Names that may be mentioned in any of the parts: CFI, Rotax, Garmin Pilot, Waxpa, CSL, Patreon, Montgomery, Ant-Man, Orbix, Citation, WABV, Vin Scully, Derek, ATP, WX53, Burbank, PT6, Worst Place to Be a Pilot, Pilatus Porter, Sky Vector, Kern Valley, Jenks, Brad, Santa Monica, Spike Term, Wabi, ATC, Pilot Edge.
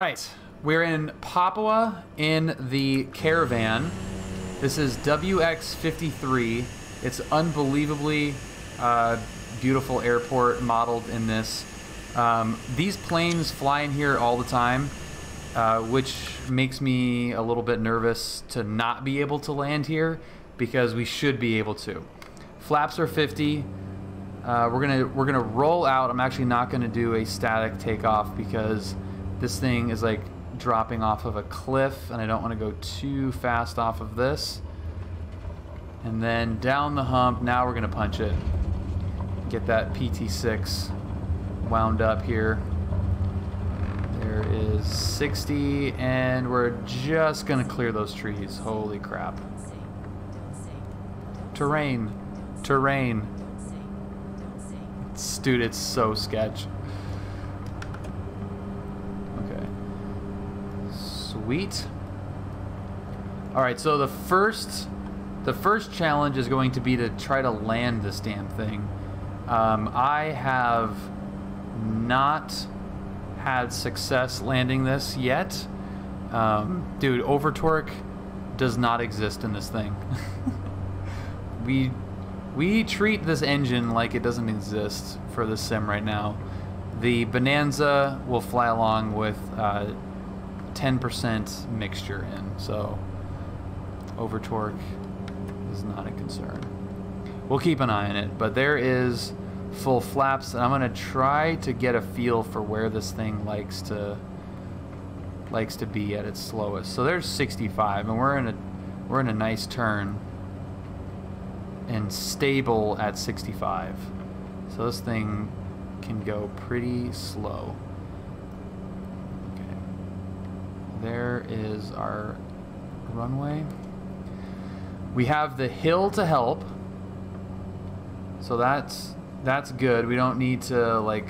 Right, we're in Papua in the caravan. This is WX53. It's unbelievably beautiful airport modeled in this. These planes fly in here all the time, which makes me a little bit nervous to not be able to land here because we should be able to. Flaps are 50. We're gonna roll out. I'm actually not gonna do a static takeoff because this thing is like dropping off of a cliff and I don't want to go too fast off of this. And then down the hump, now we're gonna punch it. Get that PT6 wound up here. There is 60 and we're just gonna clear those trees. Holy crap. Terrain. Terrain. Dude, it's so sketch. Sweet. All right, so the first challenge is going to be to try to land this damn thing. I have not had success landing this yet. Dude, over torque does not exist in this thing. we treat this engine like it doesn't exist for the sim right now. The Bonanza will fly along with 10% mixture in, so over torque is not a concern. We'll keep an eye on it, but there is full flaps, and I'm gonna try to get a feel for where this thing likes to be at its slowest. So there's 65, and we're in a nice turn and stable at 65. So this thing can go pretty slow. There is our runway. We have the hill to help, so that's good. We don't need to like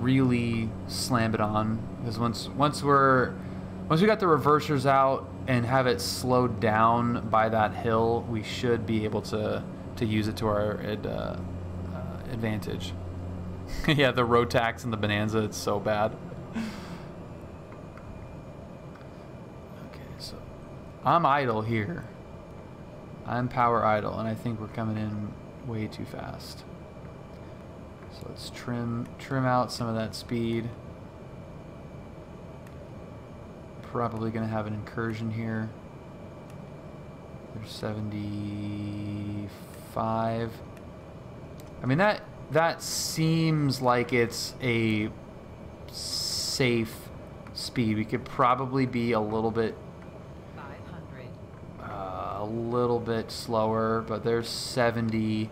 really slam it on, because once we got the reversers out and have it slowed down by that hill, we should be able to use it to our advantage. Yeah, the Rotax and the Bonanza, it's so bad. I'm idle here. I'm power idle, and I think we're coming in way too fast. So let's trim out some of that speed. Probably gonna have an incursion here. There's 75. I mean, that seems like it's a safe speed. We could probably be a little bit slower, but there's 70,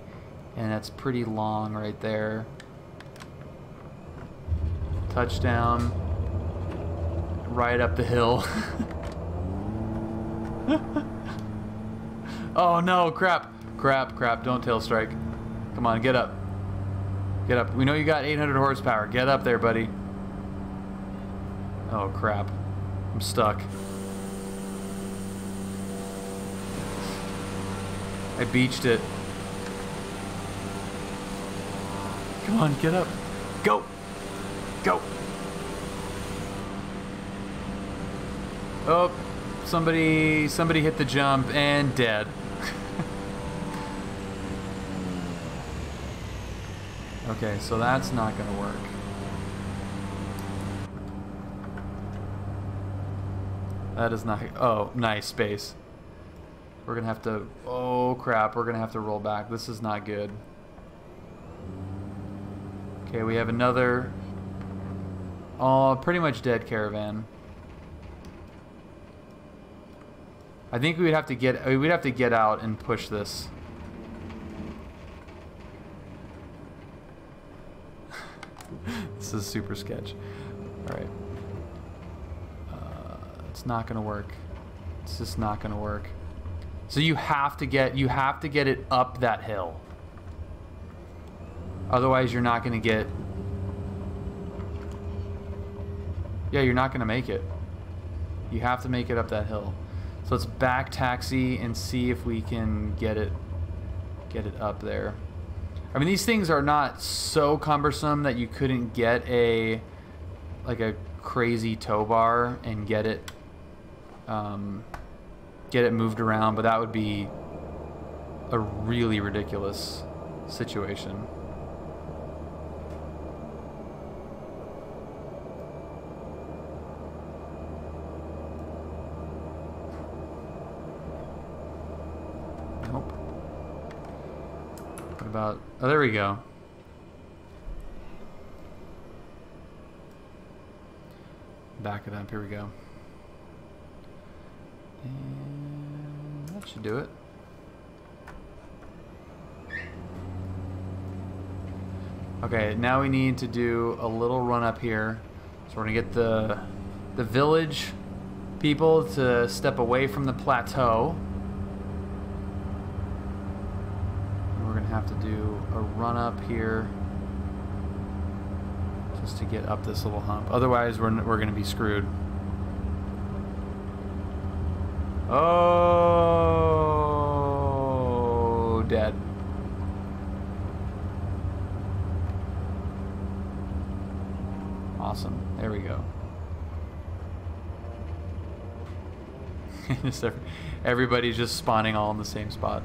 and that's pretty long right there. Touchdown. Right up the hill. Oh no, crap. Crap, don't tail strike. Come on, get up. Get up. We know you got 800 horsepower. Get up there, buddy. Oh crap. I'm stuck. I beached it. Come on, get up. Go! Go! Oh, somebody hit the jump and dead. Okay, so that's not gonna work. That is not, oh, nice space. We're gonna have to, oh crap, we're gonna have to roll back. This is not good. Okay, we have another, oh, pretty much dead caravan. I think we'd have to get out and push this. This is super sketch. All right, it's not gonna work. It's just not gonna work. So you have to get it up that hill. Otherwise you're not gonna get, yeah, you're not gonna make it. You have to make it up that hill. So let's back taxi and see if we can get it up there. I mean, these things are not so cumbersome that you couldn't get a crazy tow bar and get it moved around, but that would be a really ridiculous situation. Nope. What about... Oh, there we go. Back it up. Here we go. And that should do it. Okay, now we need to do a little run up here. So we're gonna get the village people to step away from the plateau. And we're gonna have to do a run up here just to get up this little hump. Otherwise, we're gonna be screwed. Oh, dead. Awesome. There we go. Everybody's just spawning all in the same spot.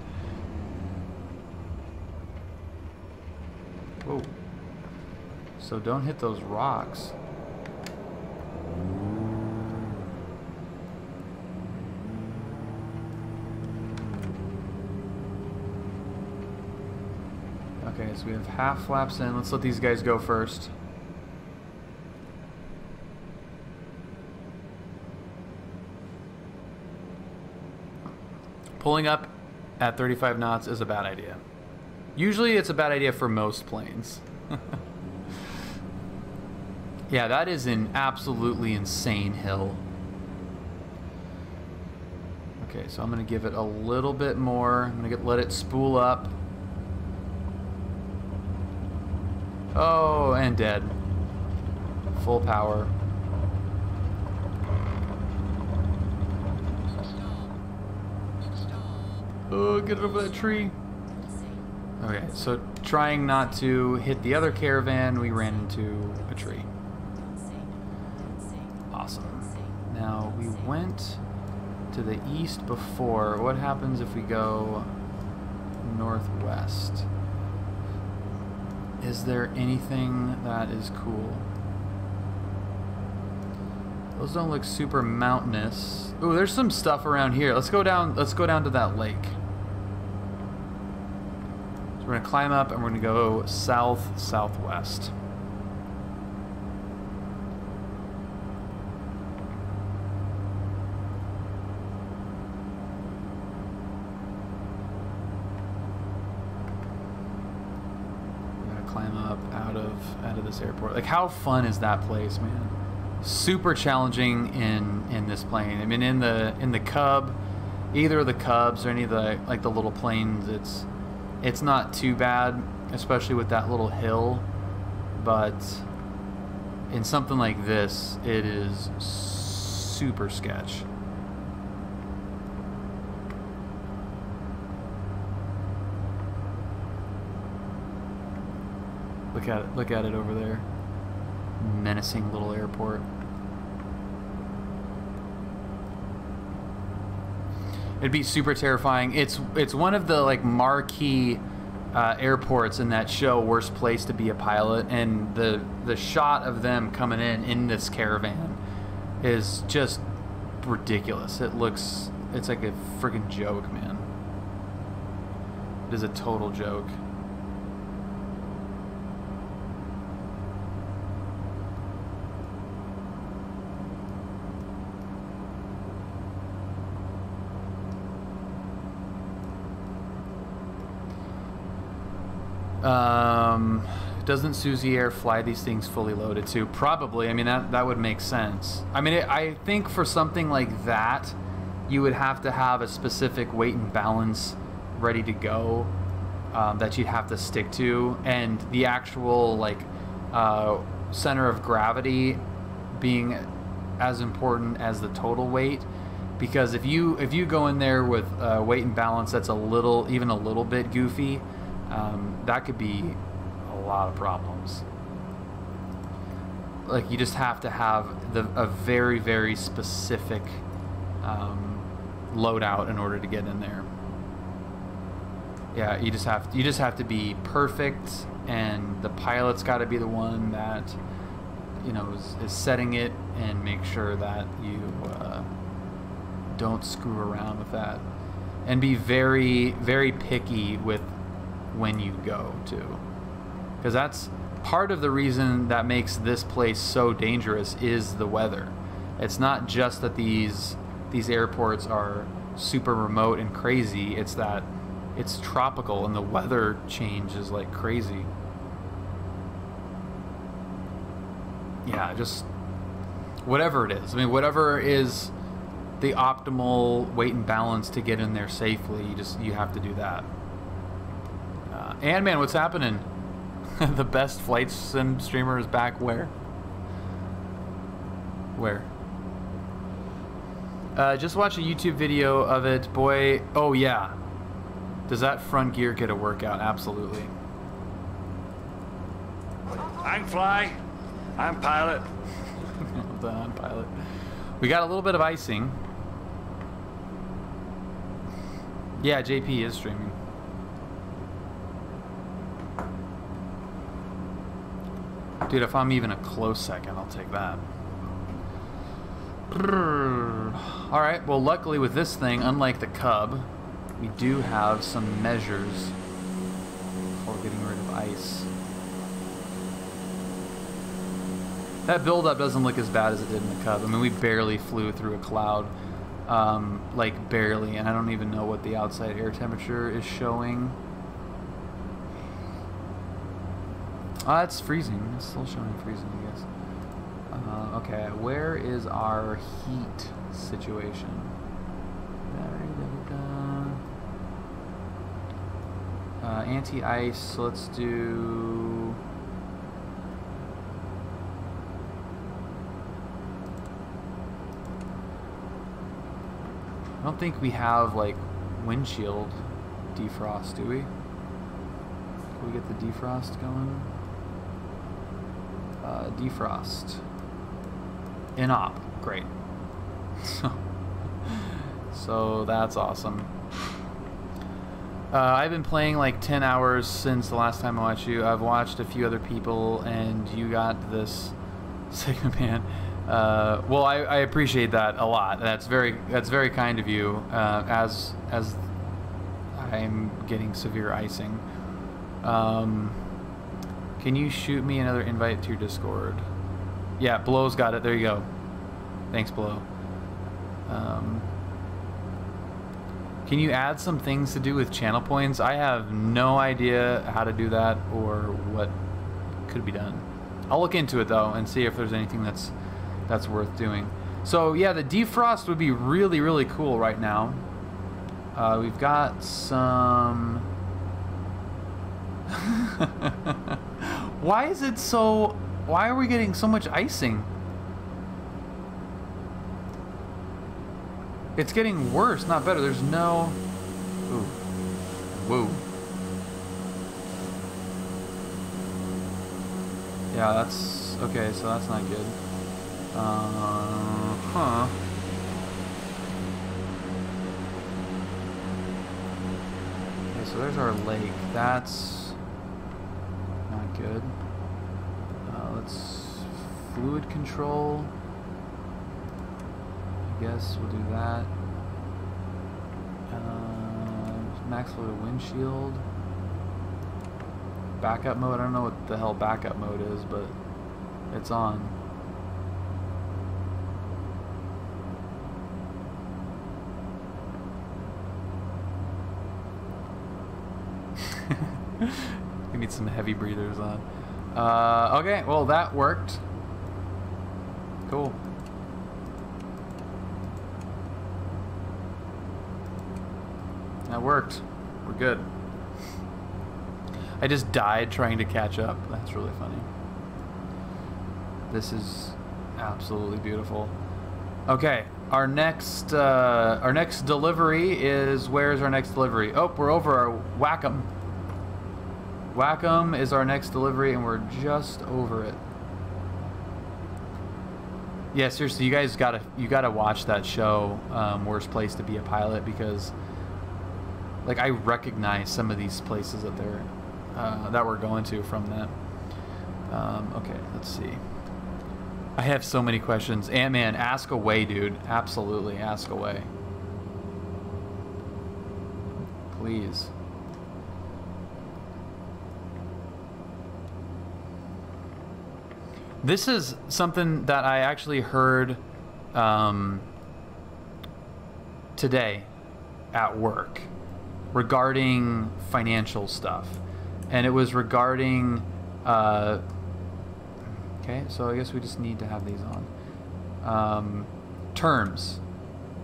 Whoa. So don't hit those rocks. Okay, so we have half flaps in. Let's let these guys go first. Pulling up at 35 knots is a bad idea. Usually it's a bad idea for most planes. Yeah, that is an absolutely insane hill. Okay, so I'm gonna give it a little bit more. I'm gonna let it spool up. Oh, and dead. Full power. Oh, get over that tree. Okay, so trying not to hit the other caravan, we ran into a tree. Awesome. Now, we went to the east before. What happens if we go northwest? Is there anything that is cool? Those don't look super mountainous. Ooh, there's some stuff around here. Let's go down to that lake. So we're gonna climb up and we're gonna go south, southwest. We're gonna climb up out of this airport. Like, how fun is that place, man? Super challenging in this plane. I mean, in the Cub, either of the Cubs or any of the like the little planes, it's not too bad, especially with that little hill. But in something like this, it is super sketch. Look at it over there. Menacing little airport. It'd be super terrifying. It's one of the like marquee airports in that show Worst Place to Be a Pilot, and the shot of them coming in this caravan is just ridiculous. It's like a freaking joke, man. It is a total joke. Doesn't Susi Air fly these things fully loaded too? Probably. I mean, that would make sense. I mean, I think for something like that, you would have to have a specific weight and balance ready to go that you'd have to stick to, and the actual like center of gravity being as important as the total weight. Because if you go in there with weight and balance that's even a little bit goofy, that could be a lot of problems. like you just have to have a very, very specific loadout in order to get in there. Yeah, you just have to be perfect, and the pilot's got to be the one that, you know, is setting it, and make sure that you don't screw around with that, and be very, very picky with when you go to, because that's part of the reason that makes this place so dangerous is the weather. It's not just that these airports are super remote and crazy, it's that it's tropical and the weather changes like crazy. Yeah, just whatever it is. I mean, whatever is the optimal weight and balance to get in there safely, you have to do that. Ant-Man, what's happening? The best flight sim streamer is back where? Where? Just watch a YouTube video of it, boy. Oh yeah. Does that front gear get a workout? Absolutely. I can fly. I'm pilot. Well done, pilot. We got a little bit of icing. Yeah, JP is streaming. Dude, if I'm even a close second, I'll take that. Alright, well luckily with this thing, unlike the Cub, we do have some measures for getting rid of ice. That buildup doesn't look as bad as it did in the Cub. I mean, we barely flew through a cloud. Like, barely. And I don't even know what the outside air temperature is showing. Ah, it's freezing. It's still showing freezing, I guess. Okay, where is our heat situation? Anti-ice, let's do... I don't think we have, like, windshield defrost, do we? Can we get the defrost going? Defrost. In-op. Great. So that's awesome. I've been playing like 10 hours since the last time I watched you. I've watched a few other people, and you got this segment, man. Well, I appreciate that a lot. That's very kind of you. As I'm getting severe icing. Can you shoot me another invite to your Discord? Yeah, Blow's got it. There you go. Thanks, Blow. Can you add some things to do with channel points? I have no idea how to do that or what could be done. I'll look into it though and see if there's anything that's worth doing. So yeah, the defrost would be really, really cool right now. We've got some... Why is it so... Why are we getting so much icing? It's getting worse, not better. There's no... Ooh. Whoa. Yeah, that's... Okay, so that's not good. Huh. Okay, so there's our lake. That's... not good. Let's... fluid control... Yes, we'll do that. Max load windshield. Backup mode. I don't know what the hell backup mode is, but it's on. We need some heavy breathers on. Okay, well that worked. Cool. That worked. We're good. I just died trying to catch up. That's really funny. This is absolutely beautiful. Okay, our next delivery is... Where's our next delivery? Oh, we're over our Whack-em. Whack-em is our next delivery, and we're just over it. Yeah, seriously, you guys gotta watch that show, Worst Place to Be a Pilot, because like I recognize some of these places that they're that we're going to from that. Okay, let's see. I have so many questions. Ant-Man, ask away, dude. Absolutely, ask away. Please. This is something that I actually heard today at work regarding financial stuff. And it was regarding... okay, so I guess we just need to have these on. Terms.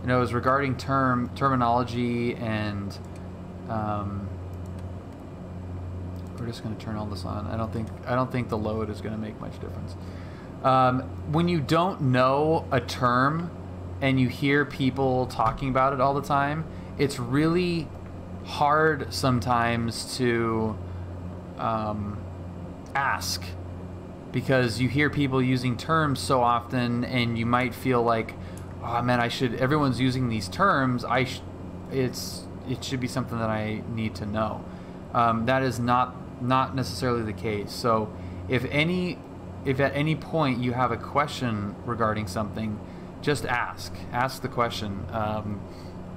You know, it was regarding terminology and... we're just going to turn all this on. I don't think the load is going to make much difference. When you don't know a term and you hear people talking about it all the time, it's really hard sometimes to ask, because you hear people using terms so often, and you might feel like, oh man, I should. Everyone's using these terms. It should be something that I need to know. That is not necessarily the case. So if at any point you have a question regarding something, just ask the question.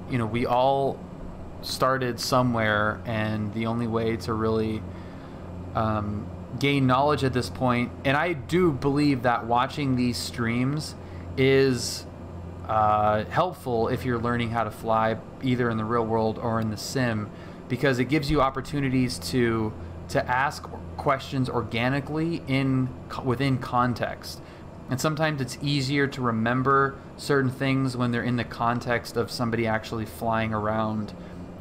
You know, we all started somewhere, and the only way to really gain knowledge at this point, and I do believe that watching these streams is helpful if you're learning how to fly either in the real world or in the sim, because it gives you opportunities to ask questions organically within context. And sometimes it's easier to remember certain things when they're in the context of somebody actually flying around.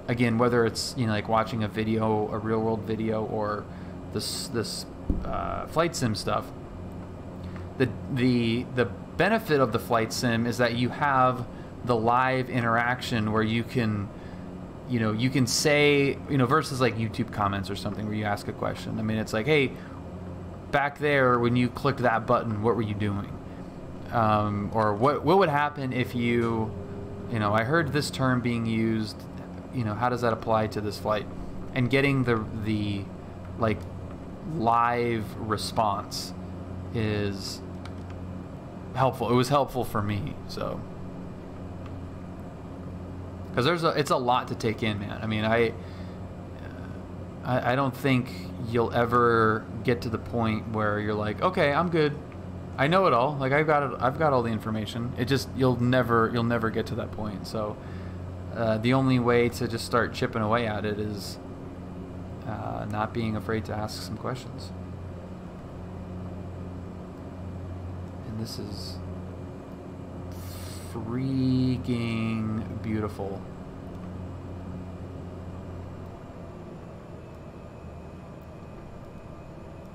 Again, whether it's, you know, like watching a video, a real world video, or this flight sim stuff. The benefit of the flight sim is that you have the live interaction where you can, you know, you can say, you know, versus like YouTube comments or something where you ask a question. I mean, it's like, hey, back there when you clicked that button, what were you doing? Or what would happen if you, you know, I heard this term being used, you know, how does that apply to this flight? And getting the like live response is helpful. It was helpful for me, so. Because it's a lot to take in, man. I mean, I don't think you'll ever get to the point where you're like, okay, I'm good, I know it all. Like I've got all the information. It just you'll never get to that point. So the only way to just start chipping away at it is not being afraid to ask some questions. And this is freaking beautiful.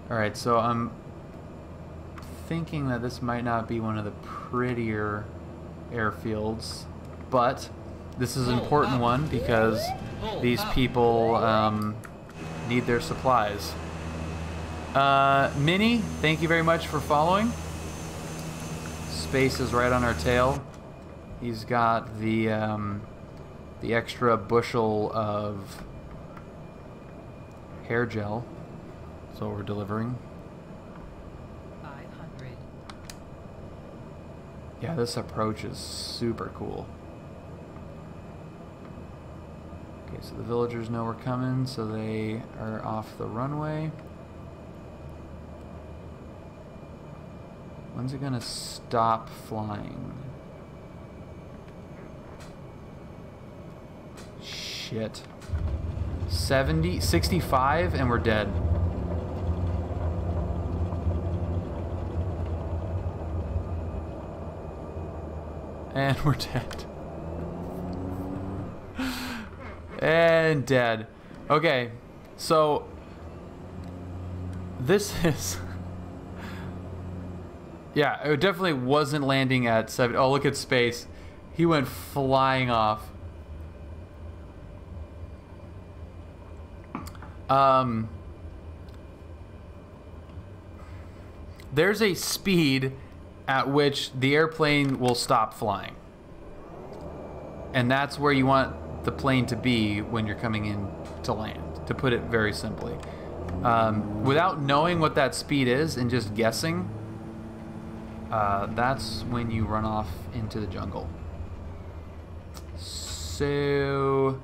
All right, so I'm thinking that this might not be one of the prettier airfields, but this is an important one because these people need their supplies. Minnie, thank you very much for following. Space is right on our tail. He's got the extra bushel of hair gel, so we're delivering. 500. Yeah, this approach is super cool. Okay, so the villagers know we're coming, so they are off the runway. When's it gonna stop flying? Shit. 70, 65, and we're dead. And we're dead. And dead. Okay, so this is... yeah, it definitely wasn't landing at 7. Oh, look at Space. He went flying off. There's a speed at which the airplane will stop flying. And that's where you want the plane to be when you're coming in to land, to put it very simply. Without knowing what that speed is and just guessing, that's when you run off into the jungle. So,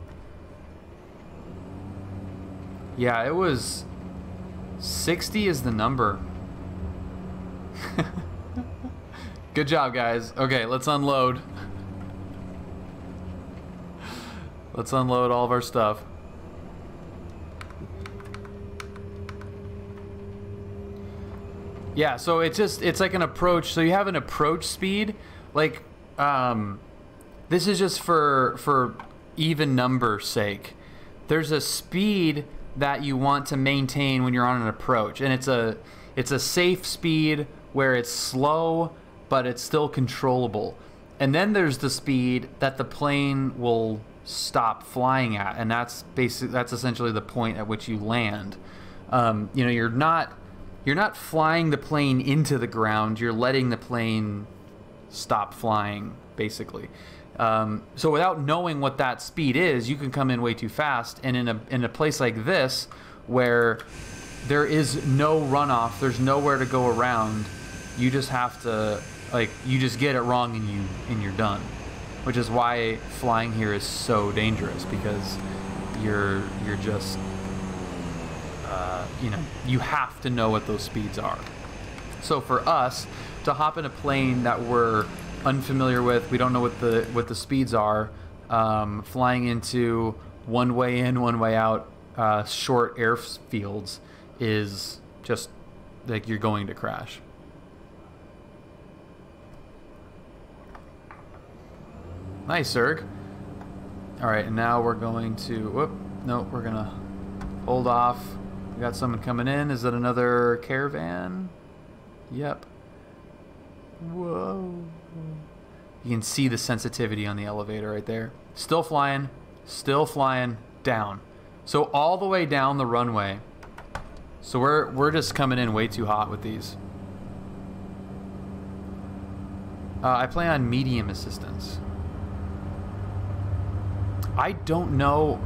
yeah, it was 60 is the number. Good job, guys. Okay, let's unload. Let's unload all of our stuff. Yeah, so it's just, it's like an approach. So you have an approach speed. Like, this is just for even number sake. There's a speed that you want to maintain when you're on an approach. And it's a safe speed where it's slow, but it's still controllable. And then there's the speed that the plane will stop flying at. And that's essentially the point at which you land. You know, you're not flying the plane into the ground. You're letting the plane stop flying, basically. So without knowing what that speed is, you can come in way too fast. And in a place like this, where there is no runoff, there's nowhere to go around, you just have to, like, you just get it wrong and you're done. Which is why flying here is so dangerous, because you're just, you know, you have to know what those speeds are. So for us to hop in a plane that we're unfamiliar with, we don't know what the speeds are, flying into one way in, one way out, short airfields is just like you're going to crash. Nice, Zerg. All right, and now we're going to, whoop, no, we're gonna hold off. We got someone coming in. Is that another caravan? Yep. Whoa. You can see the sensitivity on the elevator right there. Still flying down. So all the way down the runway. So we're just coming in way too hot with these. I plan on medium assistance. I don't know.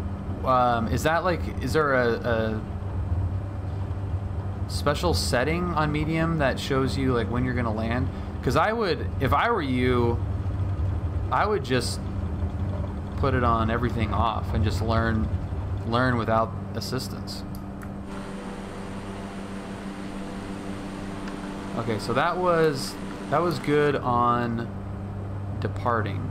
Is that like, is there a special setting on medium that shows you like when you're gonna land? Because I would, if I were you, I would just put it on everything off and just learn without assistance. Okay, so that was good on departing.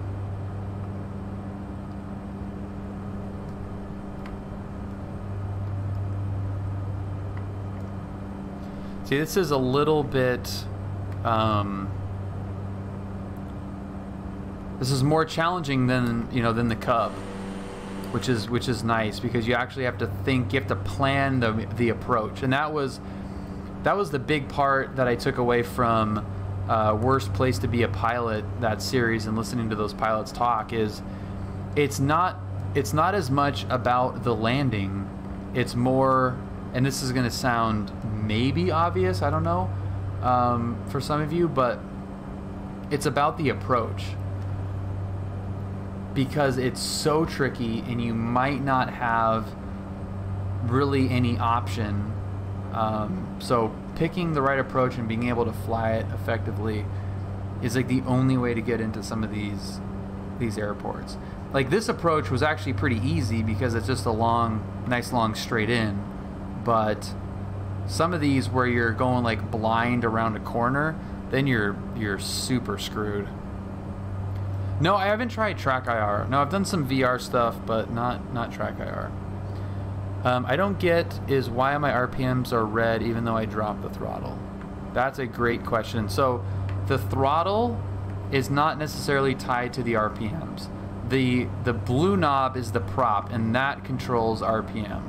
See, this is a little bit, this is more challenging than, you know, than the Cub, which is nice, because you actually have to think, you have to plan the approach. And that was the big part that I took away from Worst Place to Be a Pilot, that series, and listening to those pilots talk, is it's not as much about the landing, it's more, and this is going to sound maybe obvious, I don't know, for some of you, but it's about the approach, because it's so tricky and you might not have really any option. So picking the right approach and being able to fly it effectively is like the only way to get into some of these airports. Like this approach was actually pretty easy because it's just a long, nice long straight in, but some of these where you're going like blind around a corner, then you're super screwed. No, I haven't tried track IR. No, I've done some VR stuff, but not track IR. I don't get is why my RPMs are red even though I drop the throttle. That's a great question. So the throttle is not necessarily tied to the RPMs. The blue knob is the prop, and that controls RPM.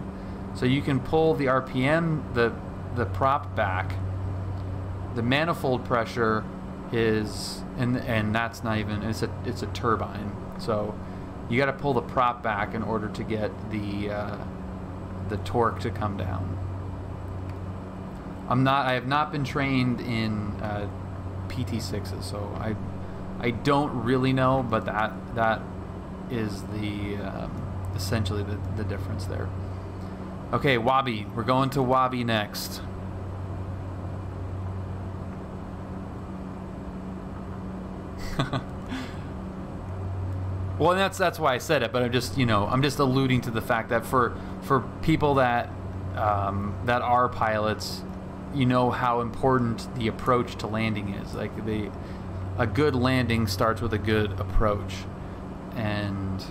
So you can pull the RPM, the prop back. The manifold pressure is, and that's not even, it's a turbine. So you got to pull the prop back in order to get the torque to come down. I have not been trained in PT6s, so I don't really know, but that is the essentially the difference there. Okay, Wabi. We're going to Wabi next. Well, and that's why I said it, but I'm just, you know, I'm just alluding to the fact that for people that that are pilots, you know how important the approach to landing is. Like a good landing starts with a good approach, and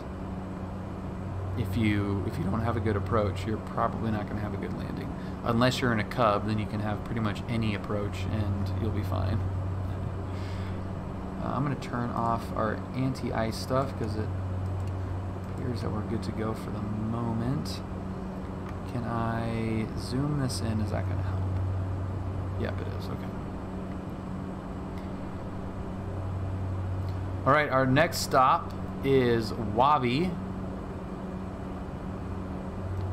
if you don't have a good approach, you're probably not going to have a good landing. Unless you're in a Cub, then you can have pretty much any approach and you'll be fine. I'm going to turn off our anti-ice stuff because it appears that we're good to go for the moment. Can I zoom this in? Is that going to help? Yep, it is. Okay. All right, our next stop is Wabi.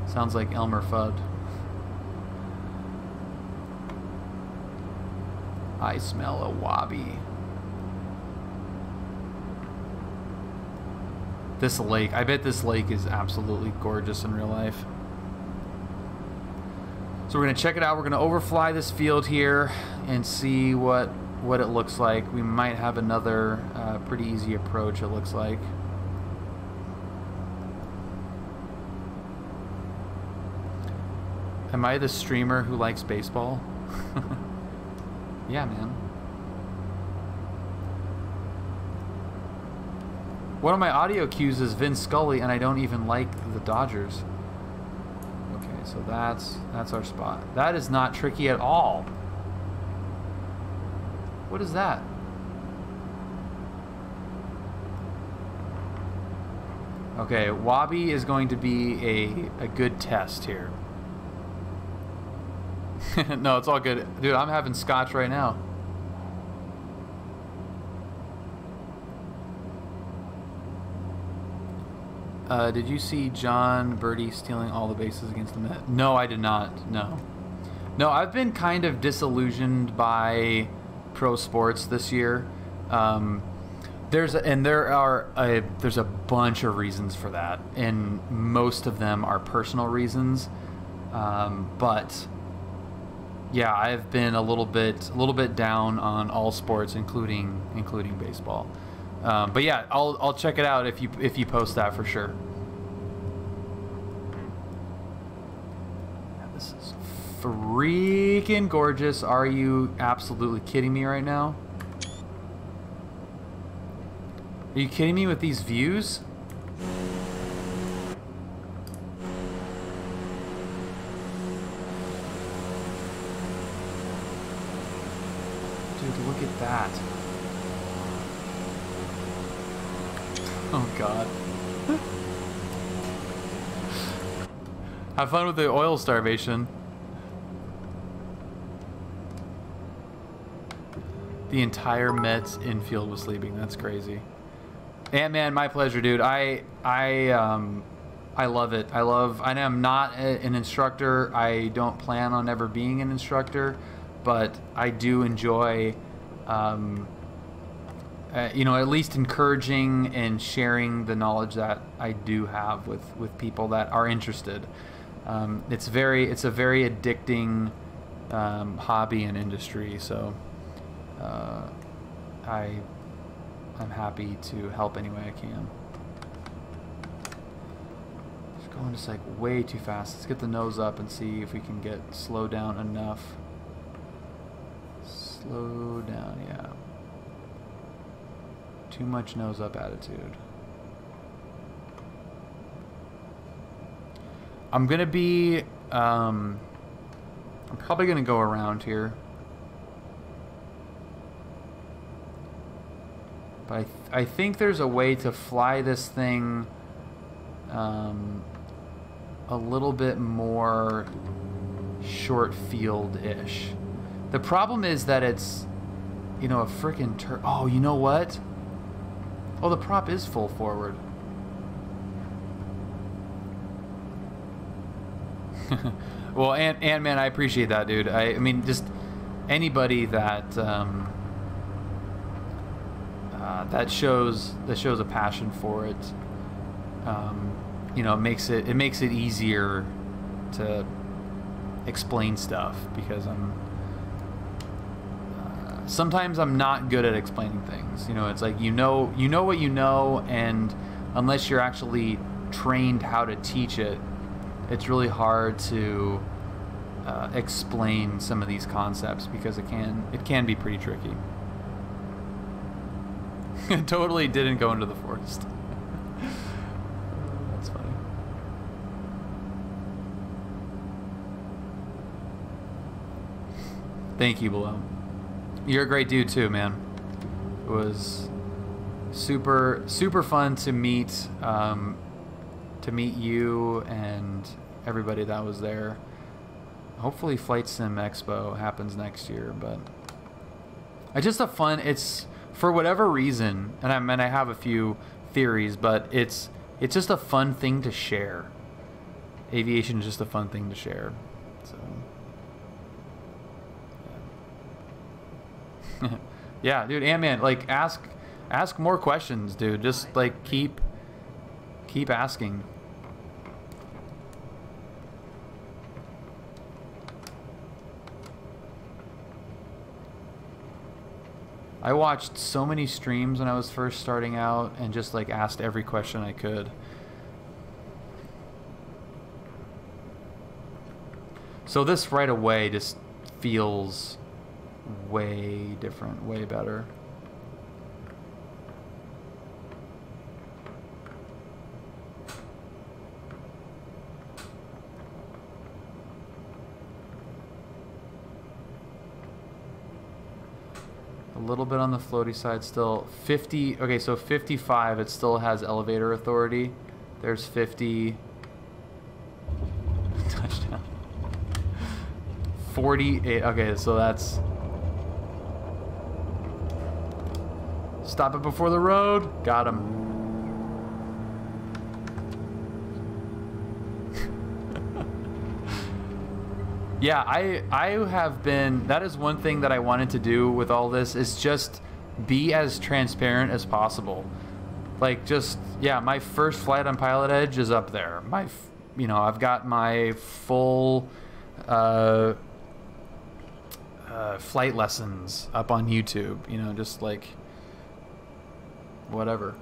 Sounds like Elmer Fudd. I smell a Wabi. This lake, I bet this lake is absolutely gorgeous in real life. So we're going to check it out. We're going to overfly this field here and see what it looks like. We might have another pretty easy approach, it looks like. Am I the streamer who likes baseball? Yeah, man. One of my audio cues is Vin Scully, and I don't even like the Dodgers. Okay, so that's our spot. That is not tricky at all. What is that? Okay, Wabi is going to be a good test here. No, it's all good. Dude, I'm having scotch right now. Did you see John Birdie stealing all the bases against the Mets? No, I did not. No. No, I've been kind of disillusioned by pro sports this year. There's a bunch of reasons for that, and most of them are personal reasons. But yeah, I've been a little bit down on all sports, including baseball. But yeah, I'll check it out if you post that for sure. Yeah, this is freaking gorgeous. Are you absolutely kidding me right now? Are you kidding me with these views? Dude, look at that. Oh, God. Have fun with the oil starvation. The entire Mets infield was sleeping. That's crazy. Ant-Man, my pleasure, dude. I love it. I am not an instructor. I don't plan on ever being an instructor, but I do enjoy... you know, at least encouraging and sharing the knowledge that I do have with people that are interested. It's a very addicting hobby and industry, so I'm happy to help any way I can. It's going just like way too fast. Let's get the nose up and see if we can get slowed down enough. Slow down, yeah. Too much nose up attitude. I'm gonna be I'm probably gonna go around here, but I think there's a way to fly this thing a little bit more short field-ish. The problem is that it's, you know, a freaking turn. Oh, you know what? Oh, the prop is full forward. Well, and man, I appreciate that, dude. I mean, just anybody that that shows a passion for it. You know, it makes it easier to explain stuff, because sometimes I'm not good at explaining things. You know, it's like, you know what you know, and unless you're actually trained how to teach it, it's really hard to explain some of these concepts, because it can be pretty tricky. It totally didn't go into the forest. That's funny. Thank you, Blow. You're a great dude too, man. It was super, super fun to meet you and everybody that was there. Hopefully Flight Sim Expo happens next year, but it's just a fun, it's for whatever reason, and I have a few theories, but it's just a fun thing to share. Aviation is just a fun thing to share. So yeah. Yeah, dude, Ant-Man, like ask more questions, dude. Just like keep asking. I watched so many streams when I was first starting out and just like asked every question I could. So this right away just feels way different, way better. A little bit on the floaty side still. 50, okay, so 55, it still has elevator authority. There's 50. Touchdown. 48, okay, so that's... Stop it before the road. Got him. Yeah, I have been, that is one thing that I wanted to do with all this, is just be as transparent as possible. Like, just, yeah, my first flight on Pilot Edge is up there. My, you know, I've got my full flight lessons up on YouTube, you know, just like, whatever.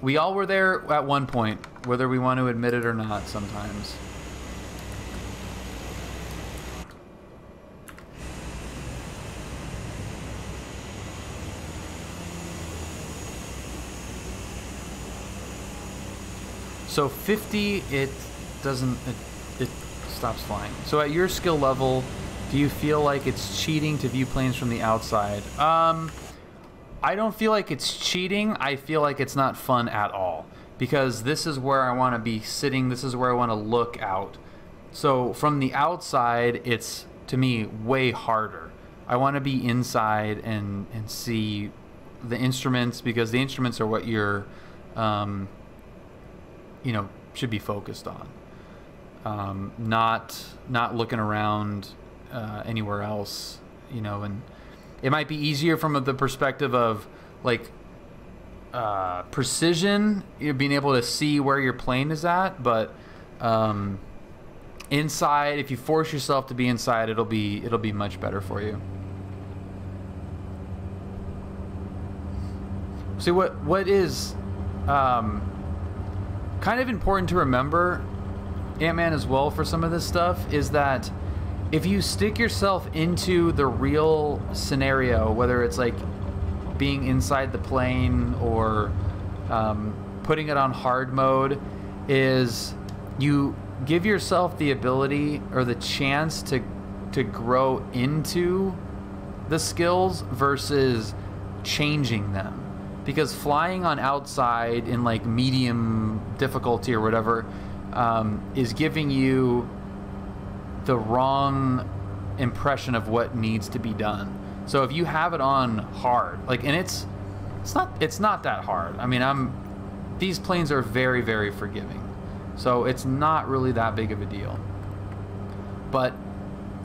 We all were there at one point, whether we want to admit it or not sometimes. So 50, it doesn't, it stops flying. So at your skill level, do you feel like it's cheating to view planes from the outside? I don't feel like it's cheating. I feel like it's not fun at all, because this is where I want to be sitting. This is where I want to look out. So from the outside, it's, to me, way harder. I want to be inside and see the instruments, because the instruments are what you're... you know, should be focused on, not looking around anywhere else, you know. And it might be easier from the perspective of like precision, you know, being able to see where your plane is at, but inside, if you force yourself to be inside, it'll be much better for you. So what is kind of important to remember, Ant-Man, as well, for some of this stuff, is that if you stick yourself into the real scenario, whether it's like being inside the plane or putting it on hard mode, is you give yourself the ability or the chance to grow into the skills versus changing them. Because flying on outside in like medium difficulty or whatever is giving you the wrong impression of what needs to be done. So if you have it on hard, like, and it's not that hard. I mean, these planes are very, very forgiving, so it's not really that big of a deal. But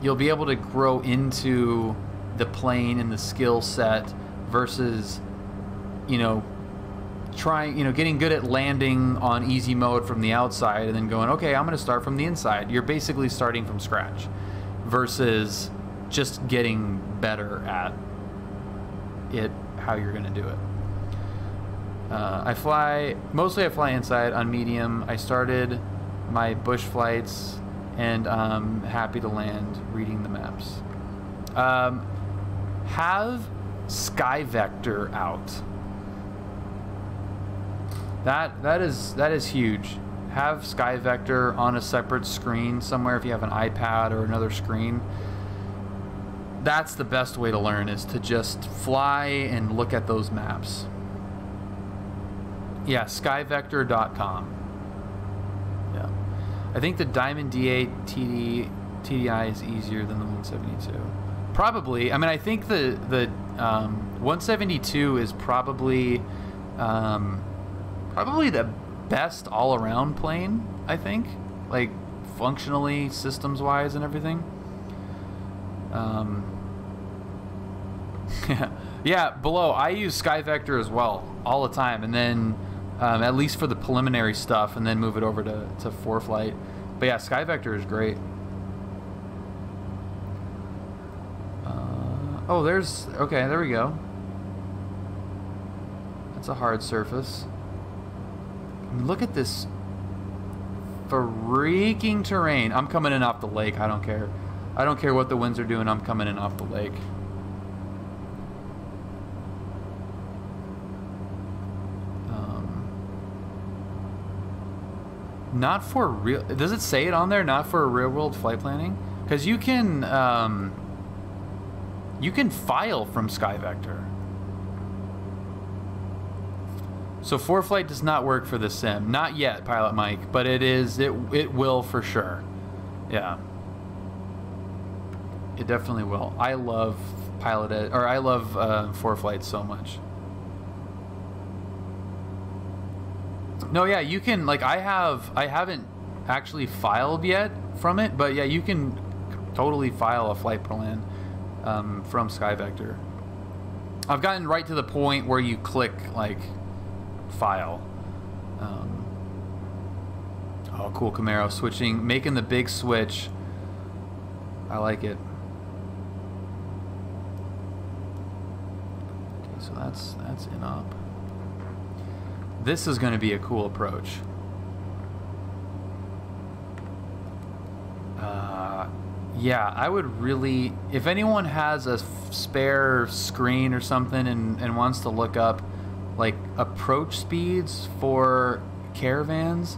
you'll be able to grow into the plane and the skill set versus, you know, trying, you know, getting good at landing on easy mode from the outside and then going, okay, I'm going to start from the inside. You're basically starting from scratch versus just getting better at it, how you're going to do it. I fly inside on medium. I started my bush flights and I'm happy to land reading the maps. Have Sky Vector out. That is huge. Have Sky Vector on a separate screen somewhere if you have an iPad or another screen. That's the best way to learn, is to just fly and look at those maps. Yeah, skyvector.com. Yeah. I think the Diamond DA TDI is easier than the 172. Probably. I mean, I think the 172 is probably the best all-around plane, I think. Like, functionally, systems-wise, and everything. Yeah, below, I use Sky Vector as well, all the time. And then, at least for the preliminary stuff, and then move it over to ForeFlight. But yeah, Sky Vector is great. Oh, there's... Okay, there we go. That's a hard surface. Look at this freaking terrain. I'm coming in off the lake. I don't care. I don't care what the winds are doing. I'm coming in off the lake. Not for real. Does it say it on there? Not for real world flight planning? Because you can file from Sky Vector. So ForeFlight does not work for the sim. Not yet, Pilot Mike, but it is, it will for sure. Yeah. It definitely will. I love Pilot Edge, or I love ForeFlight so much. No, yeah, you can, like, I haven't actually filed yet from it, but yeah, you can totally file a flight plan from Sky Vector. I've gotten right to the point where you click, like, file. Oh, cool, Camaro switching, making the big switch. I like it. Okay, so that's in up. This is going to be a cool approach. Yeah, I would really, if anyone has a spare screen or something and wants to look up like approach speeds for caravans,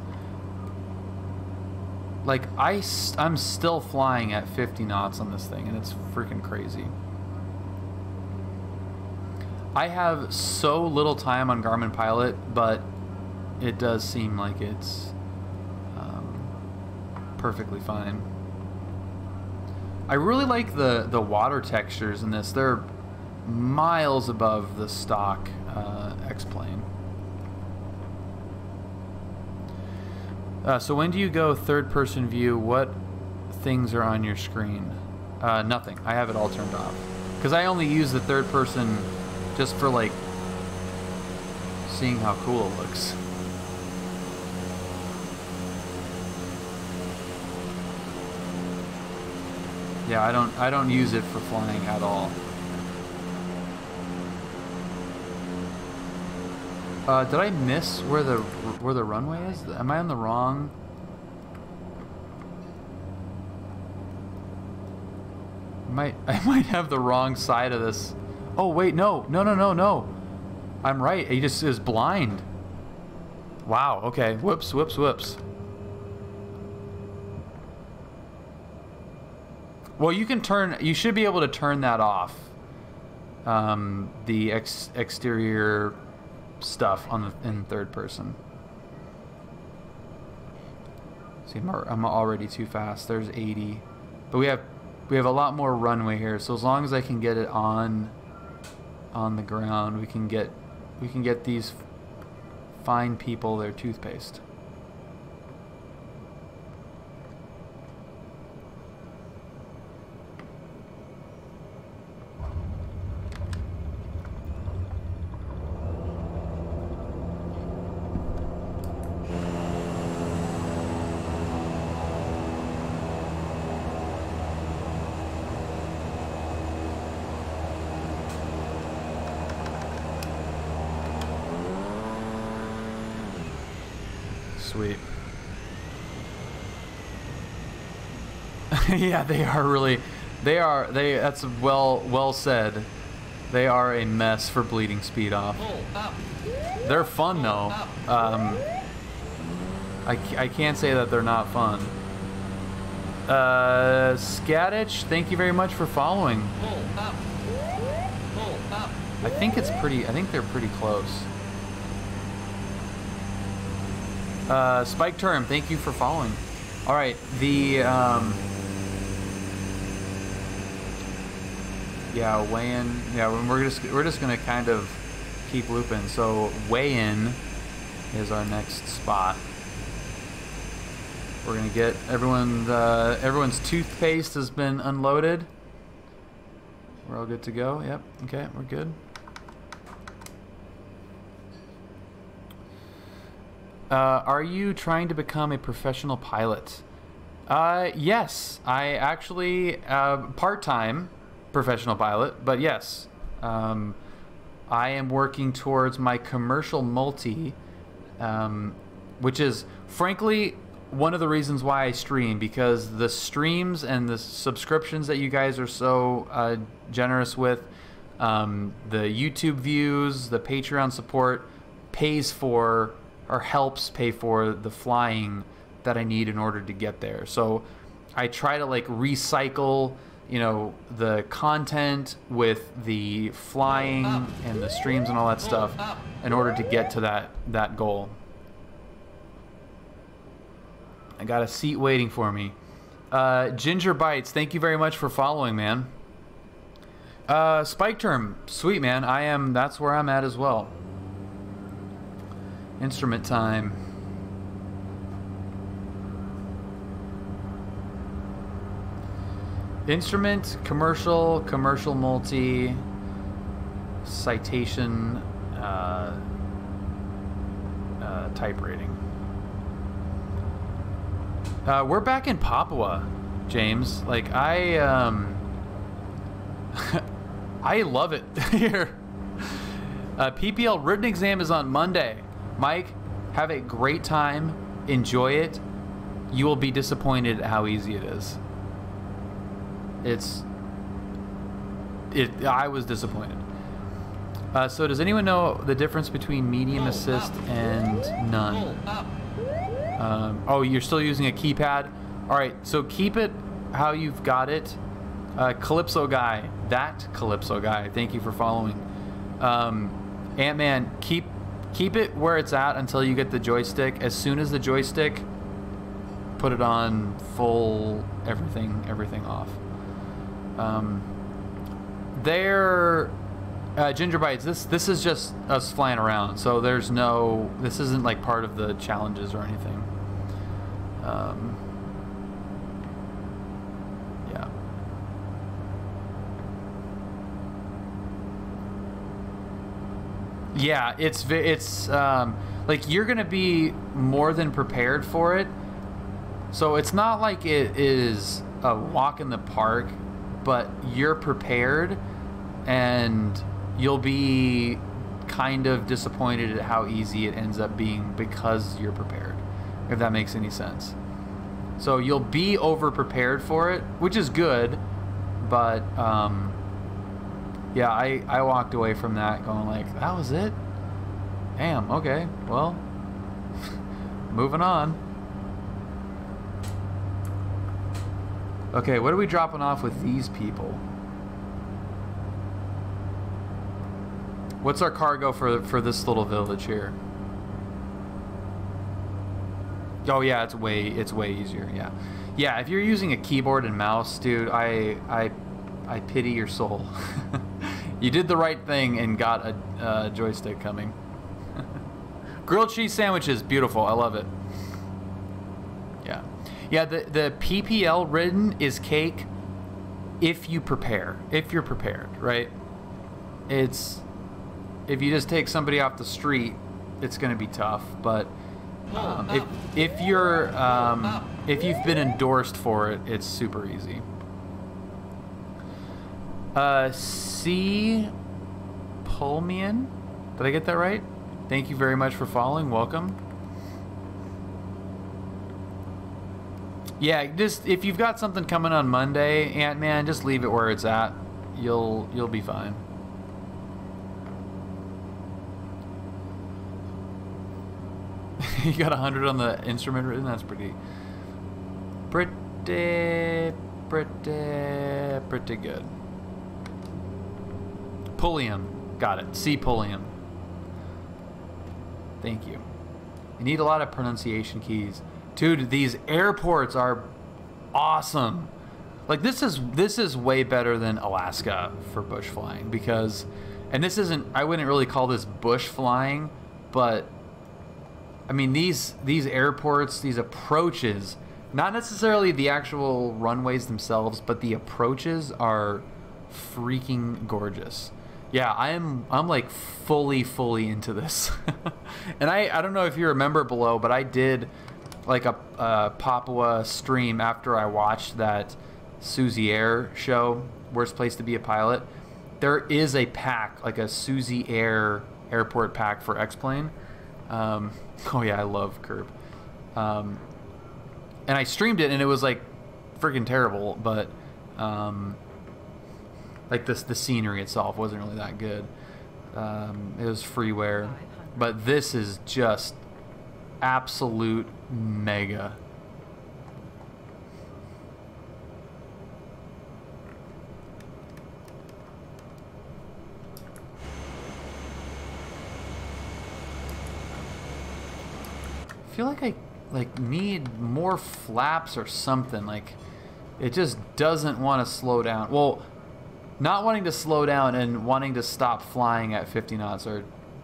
like I'm still flying at 50 knots on this thing and it's freaking crazy. I have so little time on Garmin Pilot, but it does seem like it's perfectly fine. I really like the water textures in this. They're miles above the stock X-Plane. So when do you go third-person view? What things are on your screen? Nothing. I have it all turned off. Because I only use the third-person... just for, like, seeing how cool it looks. Yeah, I don't use it for flying at all. Did I miss where the runway is? Am I on the wrong? I might have the wrong side of this. Oh, wait, no. I'm right. He just is blind. Wow, okay. Whoops. Well, you should be able to turn that off. The exterior stuff in third person. See, I'm already too fast. There's 80. But we have a lot more runway here, so as long as I can get it on the ground, we can get these fine people their toothpaste. sweet. Yeah, they are really, that's well said. They are a mess for bleeding speed off. They're fun though. I can't say that they're not fun. Scaditch, thank you very much for following. I think it's pretty, I think they're pretty close. Spike Term, thank you for following. All right, the, yeah, weigh-in, yeah, we're just gonna kind of keep looping. So weigh-in is our next spot. We're gonna get everyone, everyone's toothpaste has been unloaded. We're all good to go, yep, okay, we're good. Are you trying to become a professional pilot? Yes, I actually, part-time professional pilot, but yes. I am working towards my commercial multi, which is, frankly, one of the reasons why I stream, because the streams and the subscriptions that you guys are so generous with, the YouTube views, the Patreon support pays for, or helps pay for, the flying that I need in order to get there. So I try to like recycle, you know, the content with the flying and the streams and all that stuff in order to get to that goal. I got a seat waiting for me. Ginger Bites, thank you very much for following, man. Spike Term, sweet man. That's where I'm at as well. Instrument time. Instrument, commercial, commercial multi, citation, type rating. We're back in Papua, James. Like, I, I love it here. PPL written exam is on Monday. Mike, have a great time. Enjoy it. You will be disappointed at how easy it is. I was disappointed. So does anyone know the difference between medium assist and none? Oh, you're still using a keypad? All right, so keep it how you've got it. Calypso guy, that Calypso guy, thank you for following. Ant-Man, keep it where it's at until you get the joystick. As soon as the joystick, put it on full, everything off. Ginger Bites, this is just us flying around, so there's no, this isn't like part of the challenges or anything. Yeah. Yeah, it's like you're gonna be more than prepared for it. So it's not like it is a walk in the park, but you're prepared, and you'll be kind of disappointed at how easy it ends up being because you're prepared, if that makes any sense. So you'll be over prepared for it, which is good, but yeah, I walked away from that going like, that was it? Damn, okay, well, moving on. Okay, what are we dropping off with these people? What's our cargo for this little village here? Oh yeah, it's way easier, yeah. Yeah, if you're using a keyboard and mouse, dude, I pity your soul. You did the right thing and got a joystick coming. Grilled cheese sandwiches, beautiful, I love it. Yeah. Yeah, the PPL written is cake if you prepare. If you're prepared, right? It's, if you just take somebody off the street, it's going to be tough, but if you're if you've been endorsed for it, it's super easy. C Pullman, did I get that right? Thank you very much for following. Welcome. Yeah, just if you've got something coming on Monday, Ant-Man, just leave it where it's at. You'll be fine. You got 100 on the instrument written? That's pretty good. Pulliam. Got it. C. Pulliam. Thank you. You need a lot of pronunciation keys. Dude, these airports are awesome. Like, this is way better than Alaska for bush flying, because, and this isn't, I wouldn't really call this bush flying, but I mean, these airports, these approaches, not necessarily the actual runways themselves, but the approaches are freaking gorgeous. Yeah, I'm like fully into this. And I don't know if you remember below, but I did like a Papua stream after I watched that Susi Air show, Worst Place to Be a Pilot. There is a pack, like a Susi Air airport pack for X-Plane. Oh yeah, I love Curb. And I streamed it, and it was like freaking terrible, but like the scenery itself wasn't really that good. It was freeware, but this is just absolute mega. I feel like I need more flaps or something. Like, it just doesn't want to slow down. Well, not wanting to slow down and wanting to stop flying at 50 knots are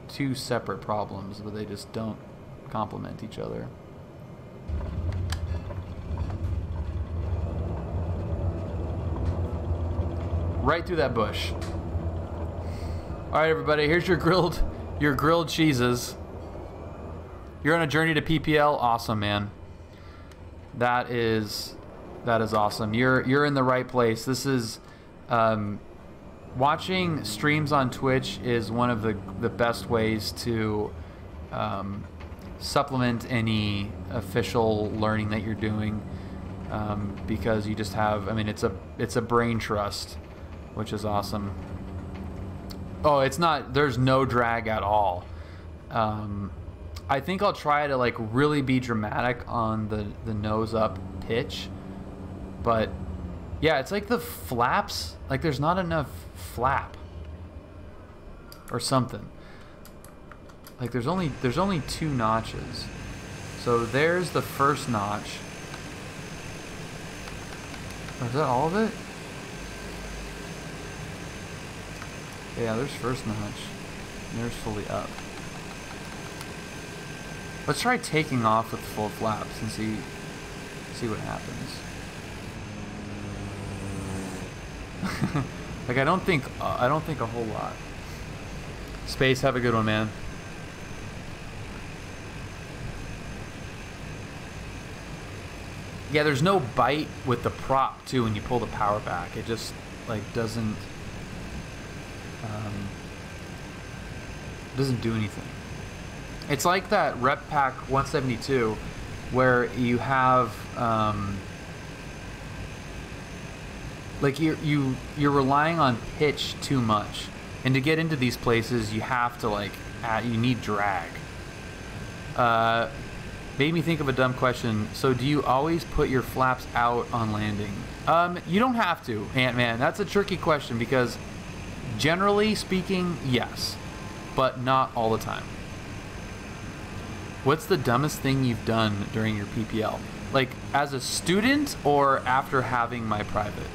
two separate problems, but they just don't complement each other. Right through that bush. All right, everybody, here's your grilled cheeses. You're on a journey to PPL? Awesome, man. That is awesome. You're in the right place. This is watching streams on Twitch is one of the best ways to supplement any official learning that you're doing, because you just have, I mean, it's a brain trust, which is awesome. Oh, it's not, there's no drag at all. I think I'll try to like really be dramatic on the nose up pitch, but yeah, it's like the flaps, like there's not enough flap or something. Like there's only two notches. So there's the first notch. Oh, is that all of it? Yeah, there's first notch. And there's fully up. Let's try taking off with full flaps and see what happens. Like I don't think a whole lot. Space, have a good one, man. Yeah, there's no bite with the prop too when you pull the power back. It just like doesn't do anything. It's like that rep pack 172 where you have like you're relying on pitch too much, and to get into these places you have to like you need drag. Made me think of a dumb question. So do you always put your flaps out on landing? You don't have to, Ant-Man. That's a tricky question because generally speaking, yes, but not all the time. What's the dumbest thing you've done during your PPL? Like as a student or after having my private?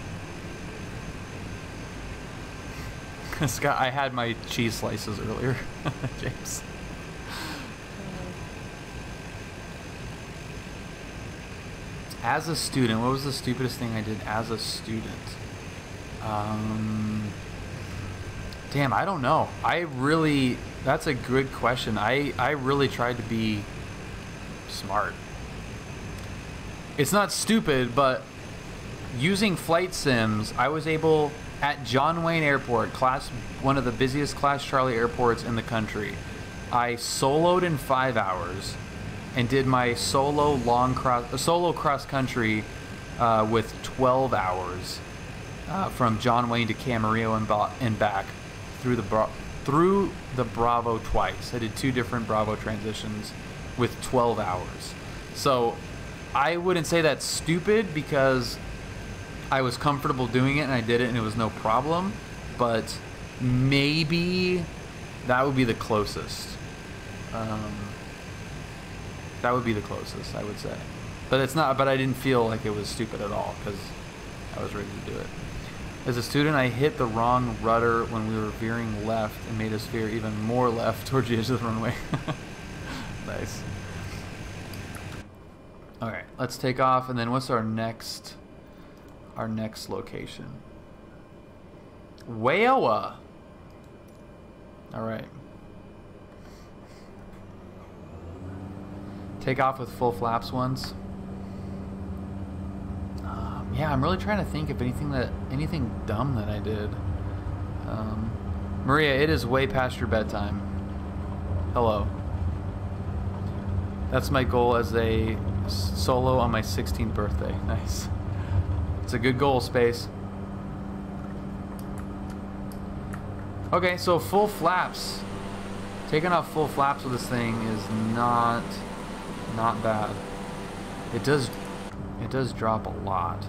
Scott, I had my cheese slices earlier, James. As a student, what was the stupidest thing I did as a student? Damn, I don't know. That's a good question. I really tried to be smart. It's not stupid, but using flight sims, I was able, at John Wayne Airport, one of the busiest Class Charlie airports in the country, I soloed in 5 hours and did my solo cross country with 12 hours from John Wayne to Camarillo and back through the Bravo twice. I did 2 different Bravo transitions with 12 hours. So I wouldn't say that's stupid because I was comfortable doing it and I did it and it was no problem, but maybe that would be the closest. That would be the closest, I would say. But it's not, but I didn't feel like it was stupid at all because I was ready to do it. As a student, I hit the wrong rudder when we were veering left and made us veer even more left towards the edge of the runway. Nice. All right, let's take off. And then what's our next location? Waioa. All right. Take off with full flaps once. Yeah, I'm really trying to think of anything dumb that I did. Maria, it is way past your bedtime. Hello. That's my goal as a solo on my 16th birthday. Nice. It's a good goal, Space. Okay, so full flaps. Taking off full flaps with this thing is not bad. It does drop a lot.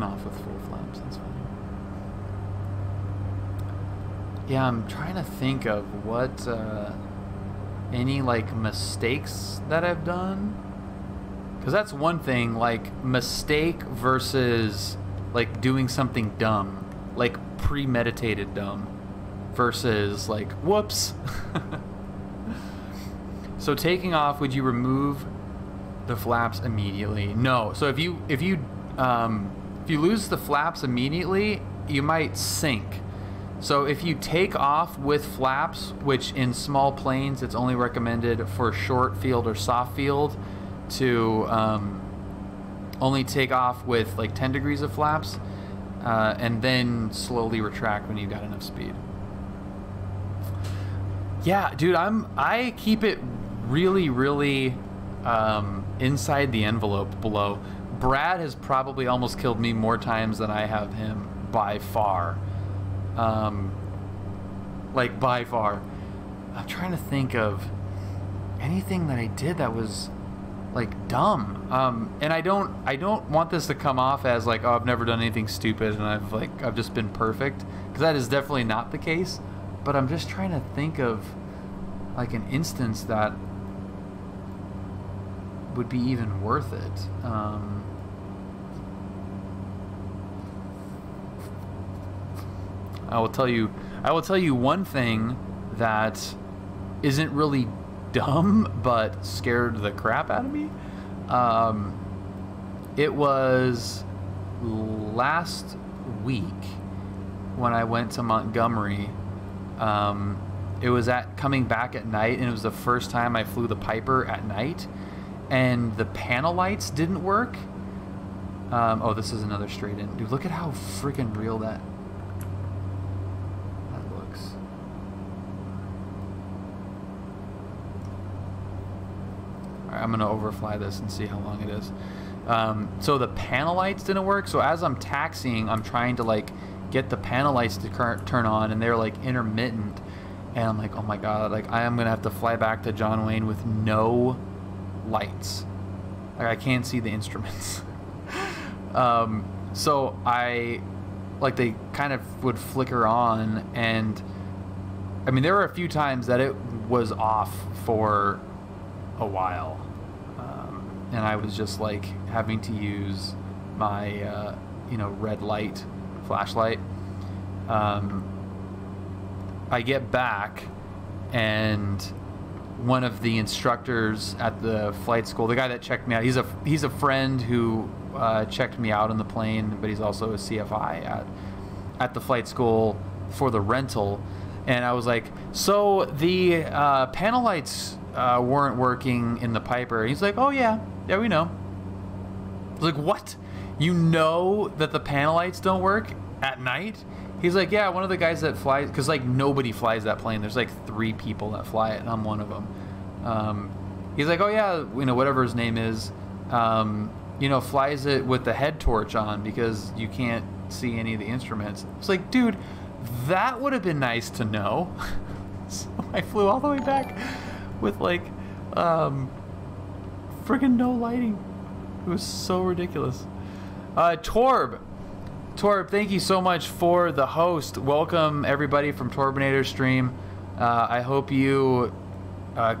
Off with full flaps, that's fine. Yeah, I'm trying to think of what any like mistakes that I've done, because that's one thing, like mistake versus like doing something dumb, like premeditated dumb versus like whoops. So taking off, would you remove the flaps immediately? No. So if you lose the flaps immediately, you might sink. So if you take off with flaps, which in small planes, it's only recommended for short field or soft field to only take off with like 10 degrees of flaps and then slowly retract when you've got enough speed. Yeah, dude, I keep it really, really inside the envelope below. Brad has probably almost killed me more times than I have him by far. Like by far. I'm trying to think of anything that I did that was like dumb. And I don't want this to come off as like, oh, I've never done anything stupid and I've just been perfect, because that is definitely not the case. But I'm just trying to think of like an instance that would be even worth it. I will tell you one thing that isn't really dumb, but scared the crap out of me. It was last week when I went to Montgomery. It was coming back at night, and it was the first time I flew the Piper at night, and the panel lights didn't work. Oh, this is another straight in. Dude, look at how freaking real that looks. All right, I'm gonna overfly this and see how long it is. So the panel lights didn't work. So as I'm taxiing, I'm trying to like get the panel lights to turn on, and they're like intermittent. And I'm like, oh my God, like I am gonna have to fly back to John Wayne with no lights. Like I can't see the instruments. So I like they kind of would flicker on, and I mean there were a few times that it was off for a while, and I was just like having to use my you know, red light flashlight. I get back, and one of the instructors at the flight school, the guy that checked me out, he's a friend who checked me out on the plane, but he's also a CFI at the flight school for the rental, and I was like, so the panel lights weren't working in the Piper. He's like, oh yeah, we know. I was like, what? You know that the panel lights don't work at night? He's like, yeah, one of the guys that flies, because like nobody flies that plane. There's like 3 people that fly it, and I'm one of them. He's like, oh yeah, you know, whatever his name is, you know, flies it with the head torch on because you can't see any of the instruments. It's like, dude, that would have been nice to know. So I flew all the way back with like friggin' no lighting. It was so ridiculous. Torb, thank you so much for the host. Welcome everybody from Torbinator stream. I hope you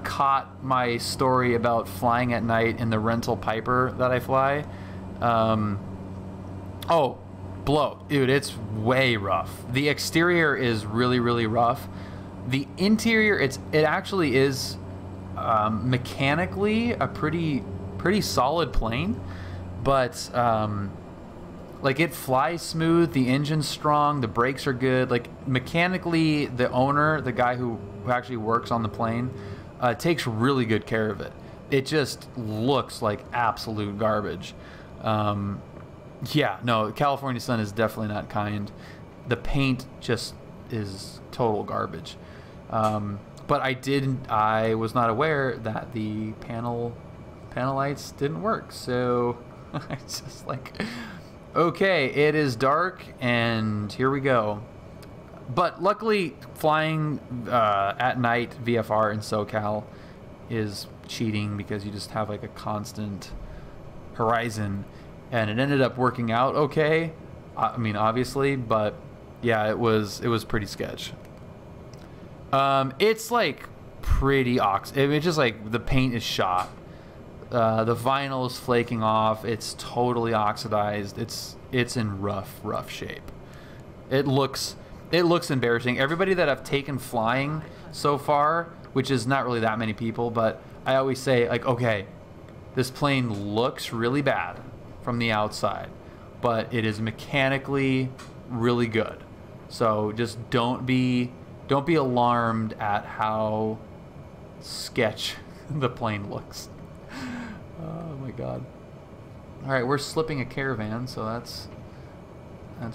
caught my story about flying at night in the rental Piper that I fly. Oh, Blow, dude, it's way rough. The exterior is really rough. The interior, it actually is mechanically a pretty solid plane, but like, it flies smooth, the engine's strong, the brakes are good. Like, mechanically, the owner, the guy who actually works on the plane, takes really good care of it. It just looks like absolute garbage. Yeah, no, California sun is definitely not kind. The paint just is total garbage. But I was not aware that the panel lights didn't work, so I just like... Okay, it is dark, and here we go. But luckily, flying at night VFR in SoCal is cheating because you just have like a constant horizon, and it ended up working out okay. I mean, obviously, but yeah, it was pretty sketch. It's like pretty it's just like the paint is shot. The vinyl is flaking off. It's totally oxidized. It's in rough shape. It looks embarrassing. Everybody that I've taken flying so far, which is not really that many people, but I always say like, okay, this plane looks really bad from the outside, but it is mechanically really good. So just don't be alarmed at how sketch the plane looks. Oh my god. Alright, we're slipping a caravan, so that's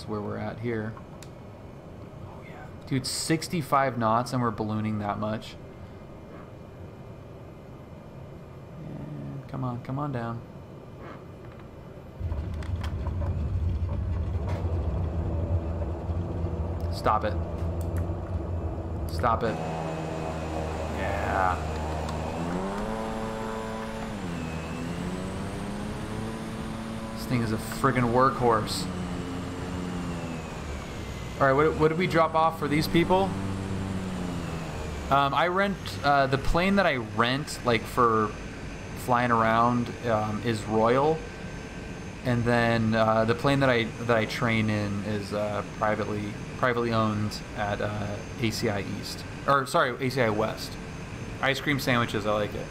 where we're at here. Oh yeah. Dude, 65 knots and we're ballooning that much. And come on down. Stop it. Stop it. Yeah. Thing is a friggin' workhorse. All right, what did we drop off for these people? I rent the plane that I rent like for flying around is Royal, and then the plane that I train in is privately owned at ACI East, or sorry, ACI West. Ice cream sandwiches, I like it.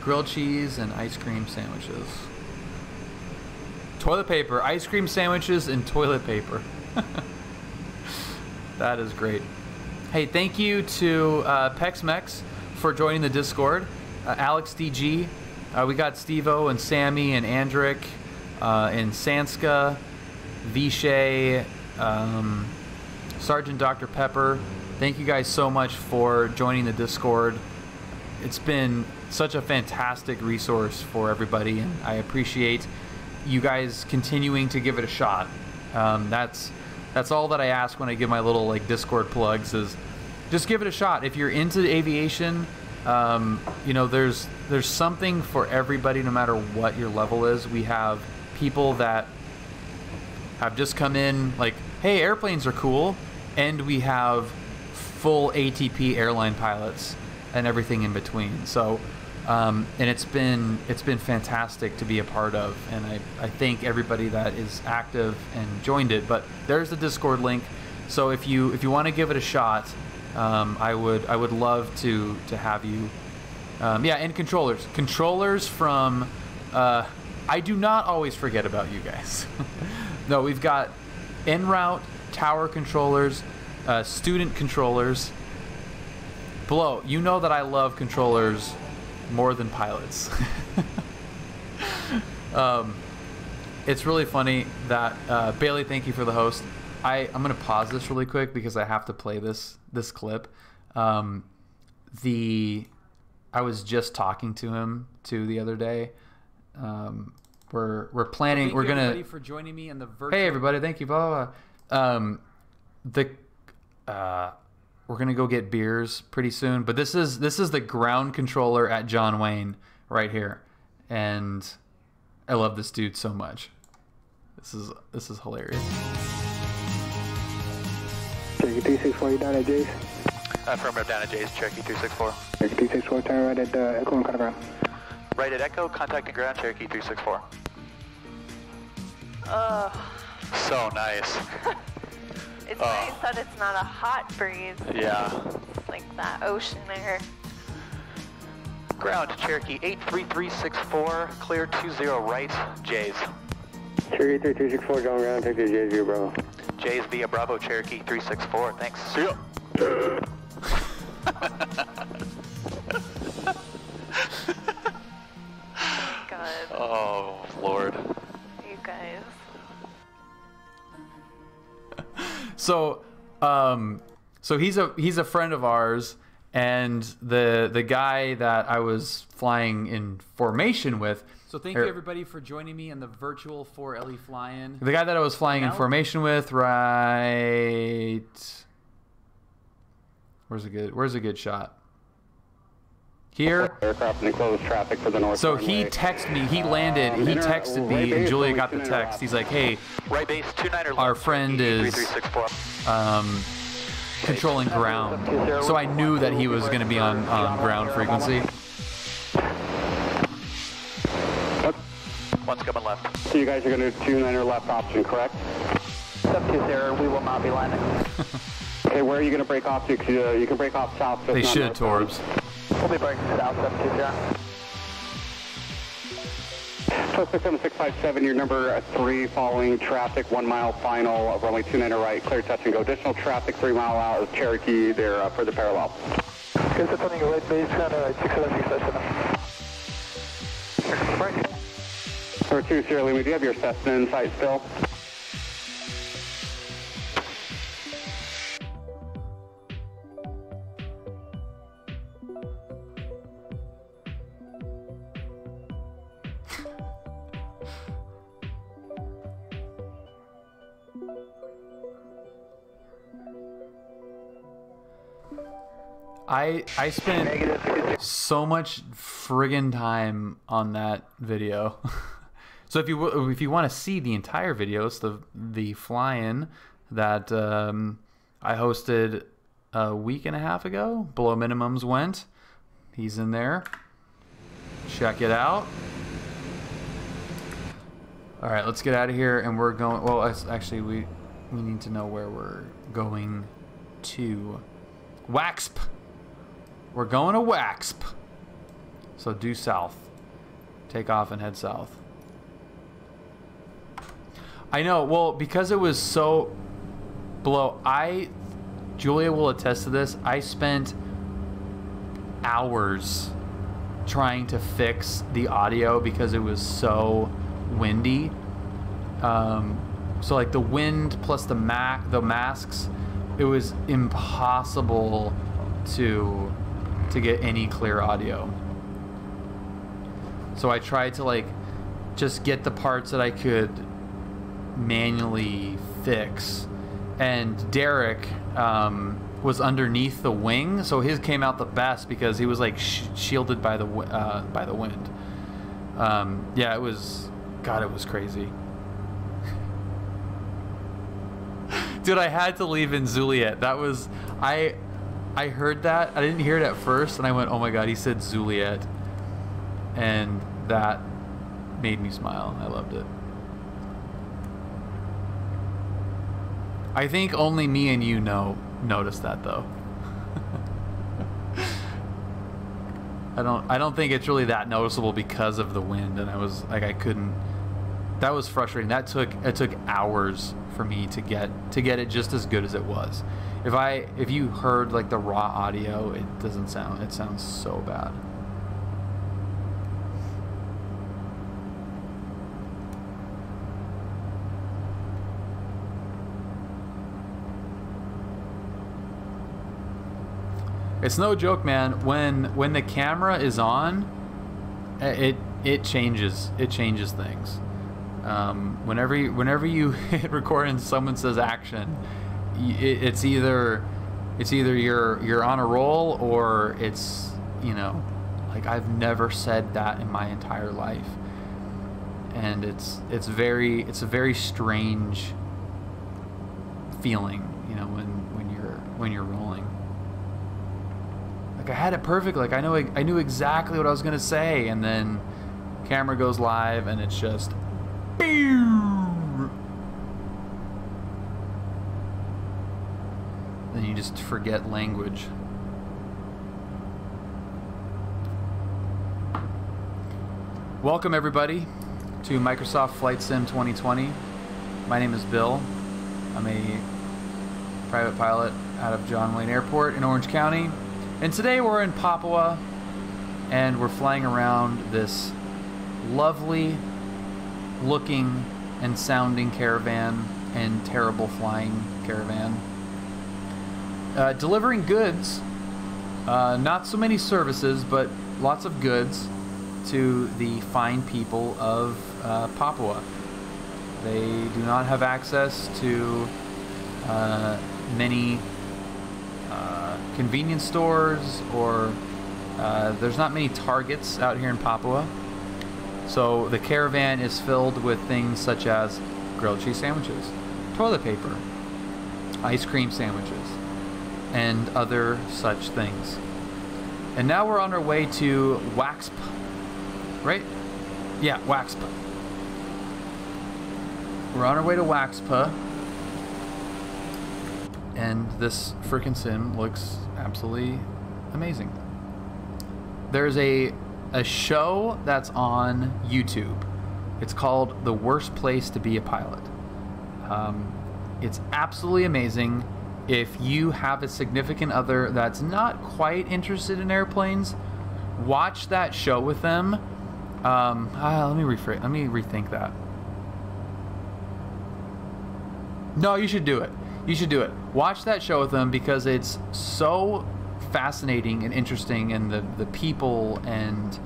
Grilled cheese and ice cream sandwiches. Toilet paper, ice cream sandwiches, and toilet paper. That is great. Hey, thank you to PexMex for joining the Discord. Alex DG. We got Steve-O and Sammy and Andrick and Sanska, Vishay, Sergeant Dr. Pepper. Thank you guys so much for joining the Discord. It's been such a fantastic resource for everybody, and I appreciate you guys continuing to give it a shot. That's all that I ask when I give my little like Discord plugs, is just give it a shot. If you're into aviation, you know, there's something for everybody, no matter what your level is. We have people that have just come in like, hey, airplanes are cool, and we have full ATP airline pilots and everything in between. So and it's been fantastic to be a part of, and I thank everybody that is active and joined it. But there's the Discord link, so if you want to give it a shot, I would love to have you. Yeah, and controllers from I do not always forget about you guys. No, we've got en route, tower controllers, student controllers. Blow, you know that I love controllers more than pilots. It's really funny that Bailey, thank you for the host. I'm gonna pause this really quick because I have to play this clip. I was just talking to him the other day. We're planning. We're gonna. For joining me in the virtual. Hey everybody, thank you. Blah blah. We're gonna go get beers pretty soon. But this is the ground controller at John Wayne right here, and I love this dude so much. This is hilarious. Cherokee 3640 down at J's. Affirmative, down at J's. Cherokee 264. Cherokee 264, turn right at Echo and contact ground. Right at Echo, contacting ground. Cherokee 364. So nice. It's nice that it's not a hot breeze. Yeah. It's like that ocean air. Ground, Cherokee 83364, clear 20 right, J's. Cherokee 3264, going around, take the J's via Bravo. J's via Bravo, Cherokee 364, thanks. See ya. Oh, God. Oh, Lord. You guys. So, so he's a friend of ours. And the guy that I was flying in formation with. So thank you everybody for joining me in the virtual 4LE fly-in. The guy that I was flying in formation with, right? Where's a good shot? Here. Aircraft in closed traffic for the north. So he texted me. He landed. He texted me, and Julia got the text. He's like, "Hey, right base 29er. Our friend is." Controlling ground, so I knew that he was going to be on ground frequency. One's coming left. So you guys are going to 29er left option, correct? Step 2-0, we will not be landing. Okay, where are you going to break off to? You can break off south. They should, Torbs. We'll be breaking south, step 2-0. South 67657, your number 3, following traffic, 1 mile final of runway 29er right, clear touch and go. Additional traffic, 3 mile out of Cherokee, there for the parallel. Okay, so turning right base, ground right, 67657. Right. Number 2, Sierra Lima, do you have your Cessna in sight still? I spent so much friggin' time on that video. So if you want to see the entire video, it's the fly-in that I hosted a week and a half ago. Below Minimums went. He's in there. Check it out. All right, let's get out of here, and we're going. Well, actually, we need to know where we're going to. Waxp. We're going to Waxp. So due south. Take off and head south. I know. Well, because it was so below, Julia will attest to this. I spent hours trying to fix the audio because it was so windy. So like the wind plus the masks, it was impossible to get any clear audio. So I tried to like just get the parts that I could manually fix. And Derek was underneath the wing, so his came out the best because he was like shielded by the wind. Yeah, it was, God, it was crazy. Dude, I had to leave in Zuliet. That was, I heard that. I didn't hear it at first, and I went, oh my God, he said Zuliet. And that made me smile. I loved it. I think only me and you noticed that, though. I don't think it's really that noticeable because of the wind, and I was like, I couldn't that was frustrating. That took, it took hours for me to get it just as good as it was. If you heard like the raw audio, it doesn't sound, it sounds so bad. It's no joke, man. When the camera is on, it changes things. Whenever you hit record and someone says action, it's either you're on a roll, or it's, you know, like I've never said that in my entire life, and it's a very strange feeling, you know, when you're rolling. Like I had it perfect, like I knew exactly what I was gonna say, and then camera goes live and it's just boom. Then you just forget language. Welcome everybody to Microsoft Flight Sim 2020. My name is Bill. I'm a private pilot out of John Wayne Airport in Orange County. And today we're in Papua, and we're flying around this lovely looking and sounding caravan and terrible flying caravan. Delivering goods, not so many services, but lots of goods to the fine people of Papua. They do not have access to many convenience stores, or there's not many Targets out here in Papua. So the caravan is filled with things such as grilled cheese sandwiches, toilet paper, ice cream sandwiches, and other such things. And now we're on our way to Waxpa, right? Yeah, Waxpa. We're on our way to Waxpa. And this freaking sim looks absolutely amazing. There's a show that's on YouTube. It's called The Worst Place to Be a Pilot. It's absolutely amazing. If you have a significant other that's not quite interested in airplanes, watch that show with them. Let me rethink that. No, you should do it. You should do it. Watch that show with them, because it's so fascinating and interesting, and the people, and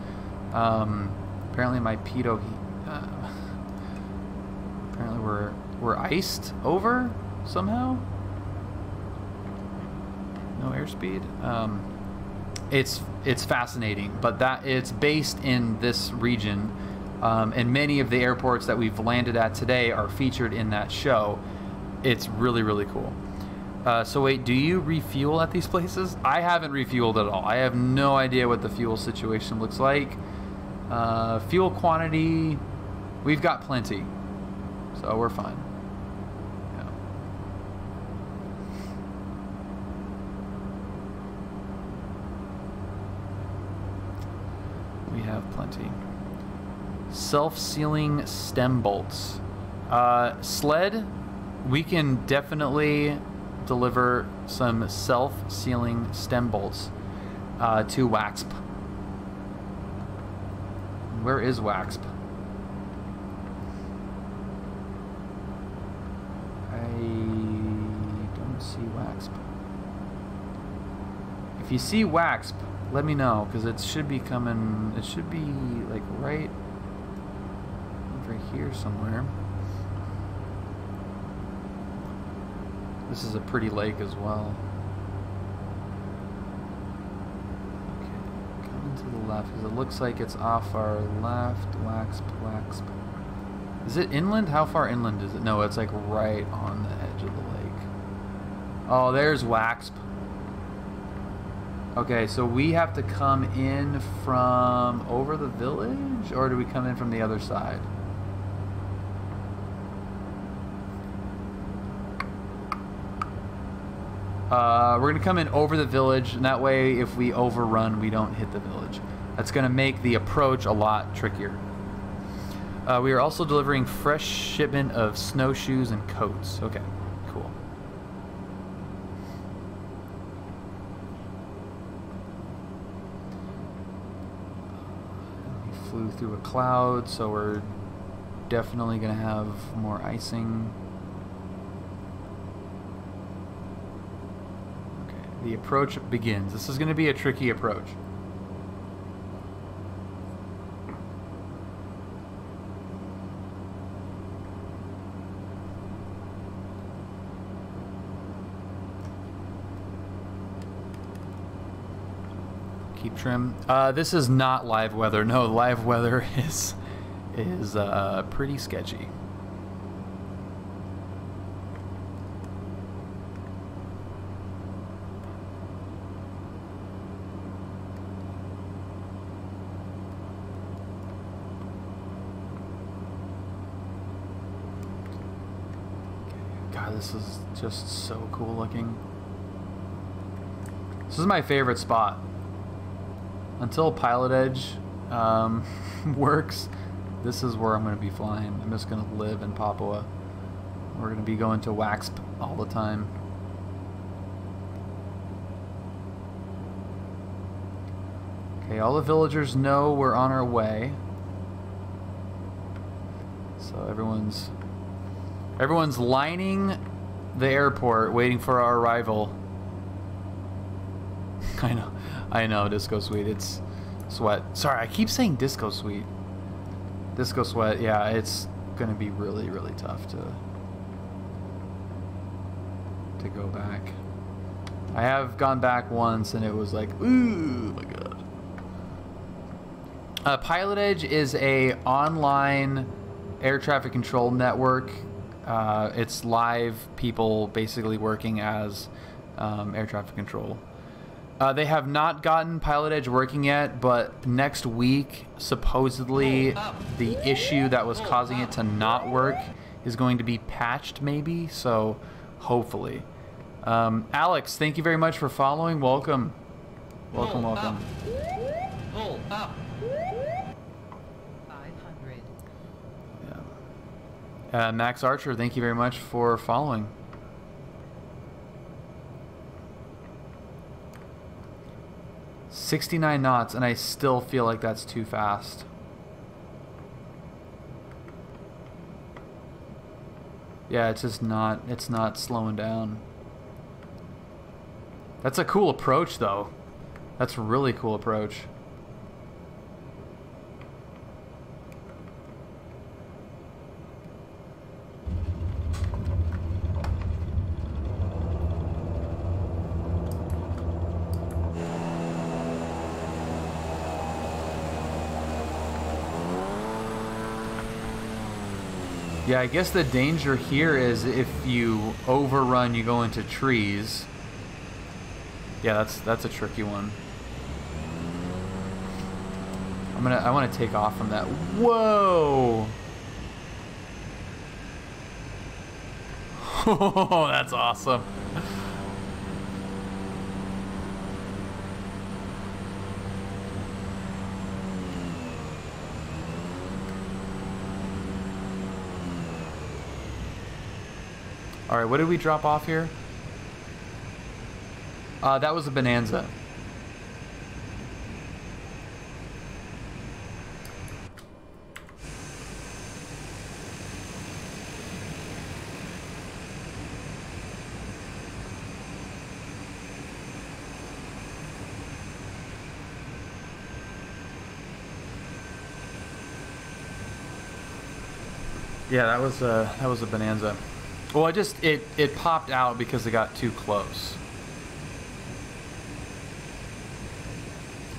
apparently my pedo, apparently we're iced over somehow. No airspeed. It's fascinating, but that it's based in this region, and many of the airports that we've landed at today are featured in that show. It's really, really cool. So wait, do you refuel at these places? I haven't refueled at all. I have no idea what the fuel situation looks like. Fuel quantity, we've got plenty, so we're fine. Yeah. We have plenty. Self-sealing stem bolts. Sled. We can definitely deliver some self-sealing stem bolts to Waxp. Where is Waxp? I don't see Waxp. If you see Waxp, let me know, because it should be coming. It should be like right over here somewhere. This is a pretty lake as well. Okay, coming to the left, because it looks like it's off our left. Waxp, Waxp. Is it inland? How far inland is it? No, it's like right on the edge of the lake. Oh, there's Waxp. Okay, so we have to come in from over the village, or do we come in from the other side? We're going to come in over the village, and that way if we overrun, we don't hit the village. That's going to make the approach a lot trickier. We are also delivering fresh shipment of snowshoes and coats. Okay, cool. We flew through a cloud, so we're definitely going to have more icing. Okay, the approach begins. This is going to be a tricky approach. Keep trim. This is not live weather. No, live weather is pretty sketchy. God, this is just so cool looking. This is my favorite spot. Until Pilot Edge works, this is where I'm going to be flying. I'm just going to live in Papua. We're going to be going to Waxpa all the time. Okay, all the villagers know we're on our way. So everyone's lining the airport waiting for our arrival. I know, Disco Sweet, it's sweat. Sorry, I keep saying Disco Sweet. Disco Sweat, yeah, it's going to be really, really tough to go back. I have gone back once, and it was like, ooh, my God. Pilot Edge is a online air traffic control network. It's live people basically working as air traffic control. They have not gotten Pilot Edge working yet, but next week, supposedly, the issue that was causing it to not work is going to be patched, maybe? So, hopefully. Alex, thank you very much for following. Welcome. Welcome, welcome. Pull up. 500. Yeah. Max Archer, thank you very much for following. .69 knots, and I still feel like that's too fast. Yeah, it's just not, it's not slowing down. That's a cool approach though. That's a really cool approach. Yeah, I guess the danger here is if you overrun, you go into trees. Yeah, that's a tricky one. I want to take off from that. Whoa! Oh, that's awesome. All right, what did we drop off here? That was a Bonanza. Yeah, that was a Bonanza. Well, I just, it popped out because it got too close.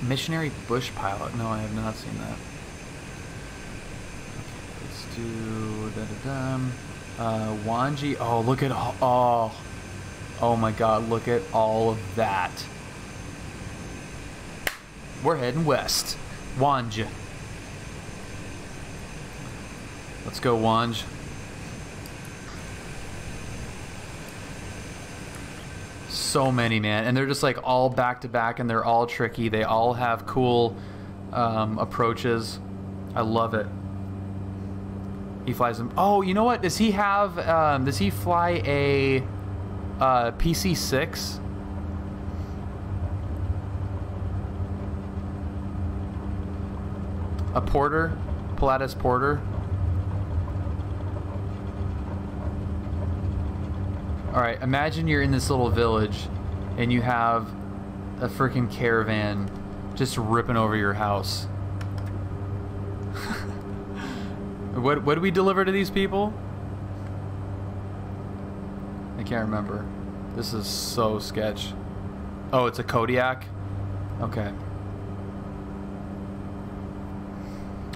Missionary Bush Pilot. No, I have not seen that. Okay, let's do Wanji. Oh, look at all. Oh my God! Look at all of that. We're heading west. Wanji. Let's go, Wanji. So many, man, and they're just like all back to back, and they're all tricky. They all have cool approaches. I love it. He flies them. Oh, you know what? Does he have, does he fly a PC6? A Porter? Pilatus Porter? Alright, imagine you're in this little village and you have a freaking caravan just ripping over your house. What do we deliver to these people? I can't remember. This is so sketch. Oh, it's a Kodiak? Okay.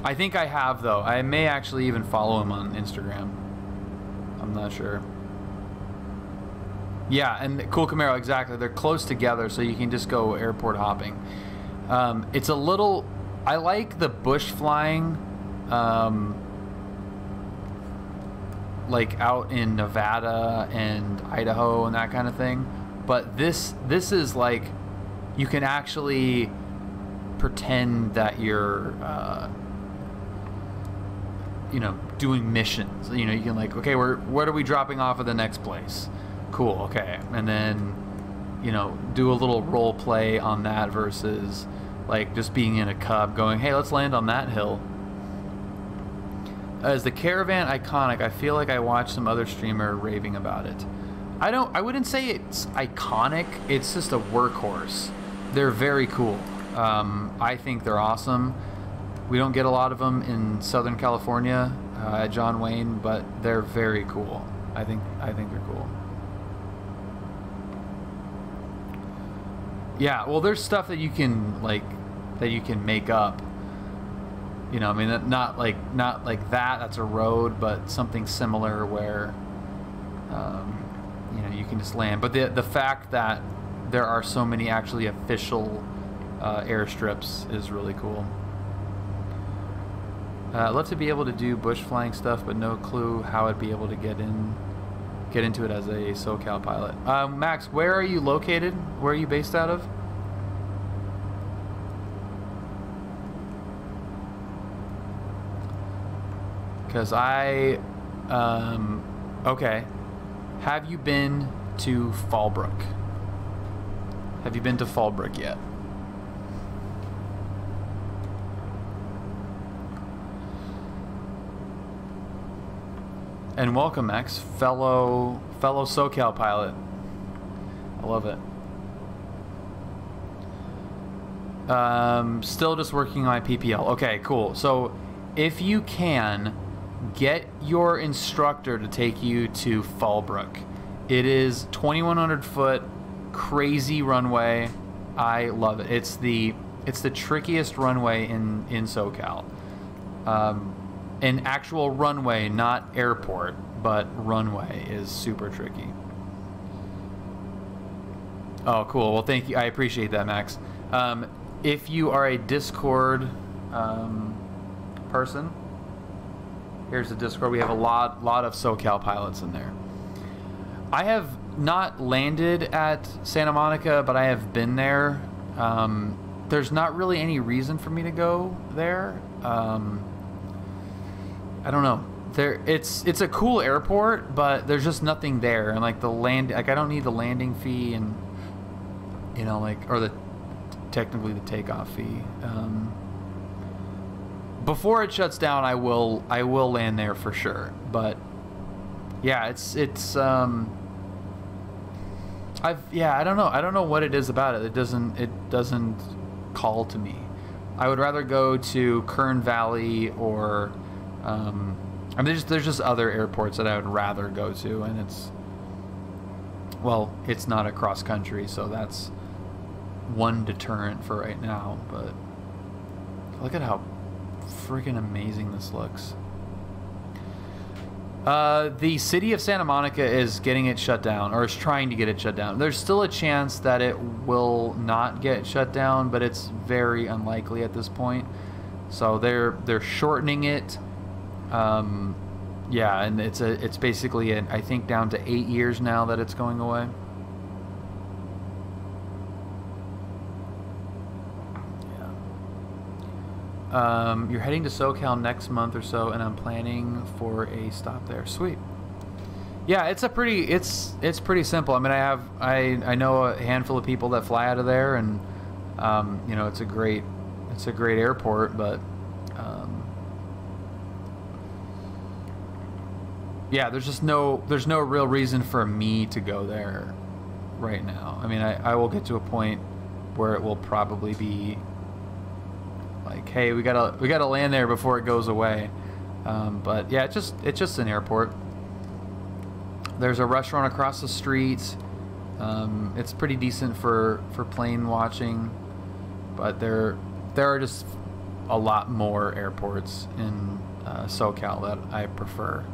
I think I have, though. I may actually even follow him on Instagram. I'm not sure. Yeah, and Cool Camaro, exactly. They're close together, so you can just go airport hopping. It's a little... I like the bush flying, like out in Nevada and Idaho and that kind of thing. But this is like... You can actually pretend that you're... you know, doing missions. You know, you can like, okay, what are we dropping off at the next place? Cool, okay. And then, you know, do a little role play on that versus like just being in a cub going, hey, let's land on that hill. Is the caravan iconic? I feel like I watched some other streamer raving about it. I wouldn't say it's iconic. It's just a workhorse. They're very cool. I think they're awesome. We don't get a lot of them in Southern California at John Wayne, but they're very cool. I think they're cool. Yeah, well, there's stuff that you can like make up. You know, I mean, not like that. That's a road, but something similar where, you know, you can just land. But the fact that there are so many actually official airstrips is really cool. I'd love to be able to do bush flying stuff, but no clue how I'd be able to get into it as a SoCal pilot. Max, where are you located? Where are you based out of? Because I... okay. Have you been to Fallbrook? Have you been to Fallbrook yet? And welcome, Max, fellow SoCal pilot. I love it. Still just working on my PPL. Okay, cool. So if you can, get your instructor to take you to Fallbrook. It is 2,100 foot, crazy runway. I love it. It's the trickiest runway in SoCal. An actual runway, not airport, but runway is super tricky. Oh, cool. Well, thank you. I appreciate that, Max. If you are a Discord person, here's the Discord. We have a lot of SoCal pilots in there. I have not landed at Santa Monica, but I have been there. There's not really any reason for me to go there. I don't know. It's a cool airport, but there's just nothing there. And like I don't need the landing fee, and you know, like, or technically the takeoff fee. Before it shuts down, I will land there for sure. But yeah, I don't know. I don't know what it is about it. It doesn't call to me. I would rather go to Kern Valley or I mean, there's just other airports that I would rather go to, and it's not a cross country, so that's one deterrent for right now. But look at how freaking amazing this looks. The city of Santa Monica is getting it shut down, or is trying to get it shut down. There's still a chance that it will not get shut down, but it's very unlikely at this point. So they're shortening it. Yeah, and it's basically I think down to 8 years now that it's going away. Yeah. You're heading to SoCal next month or so, and I'm planning for a stop there. Sweet. Yeah, it's a pretty, it's pretty simple. I mean, I know a handful of people that fly out of there, and you know, it's a great airport, but yeah, there's no real reason for me to go there right now. I mean, I will get to a point where it will probably be like, hey, we gotta land there before it goes away. But yeah, it's just an airport. There's a restaurant across the street. It's pretty decent for plane watching, but there are just a lot more airports in SoCal that I prefer.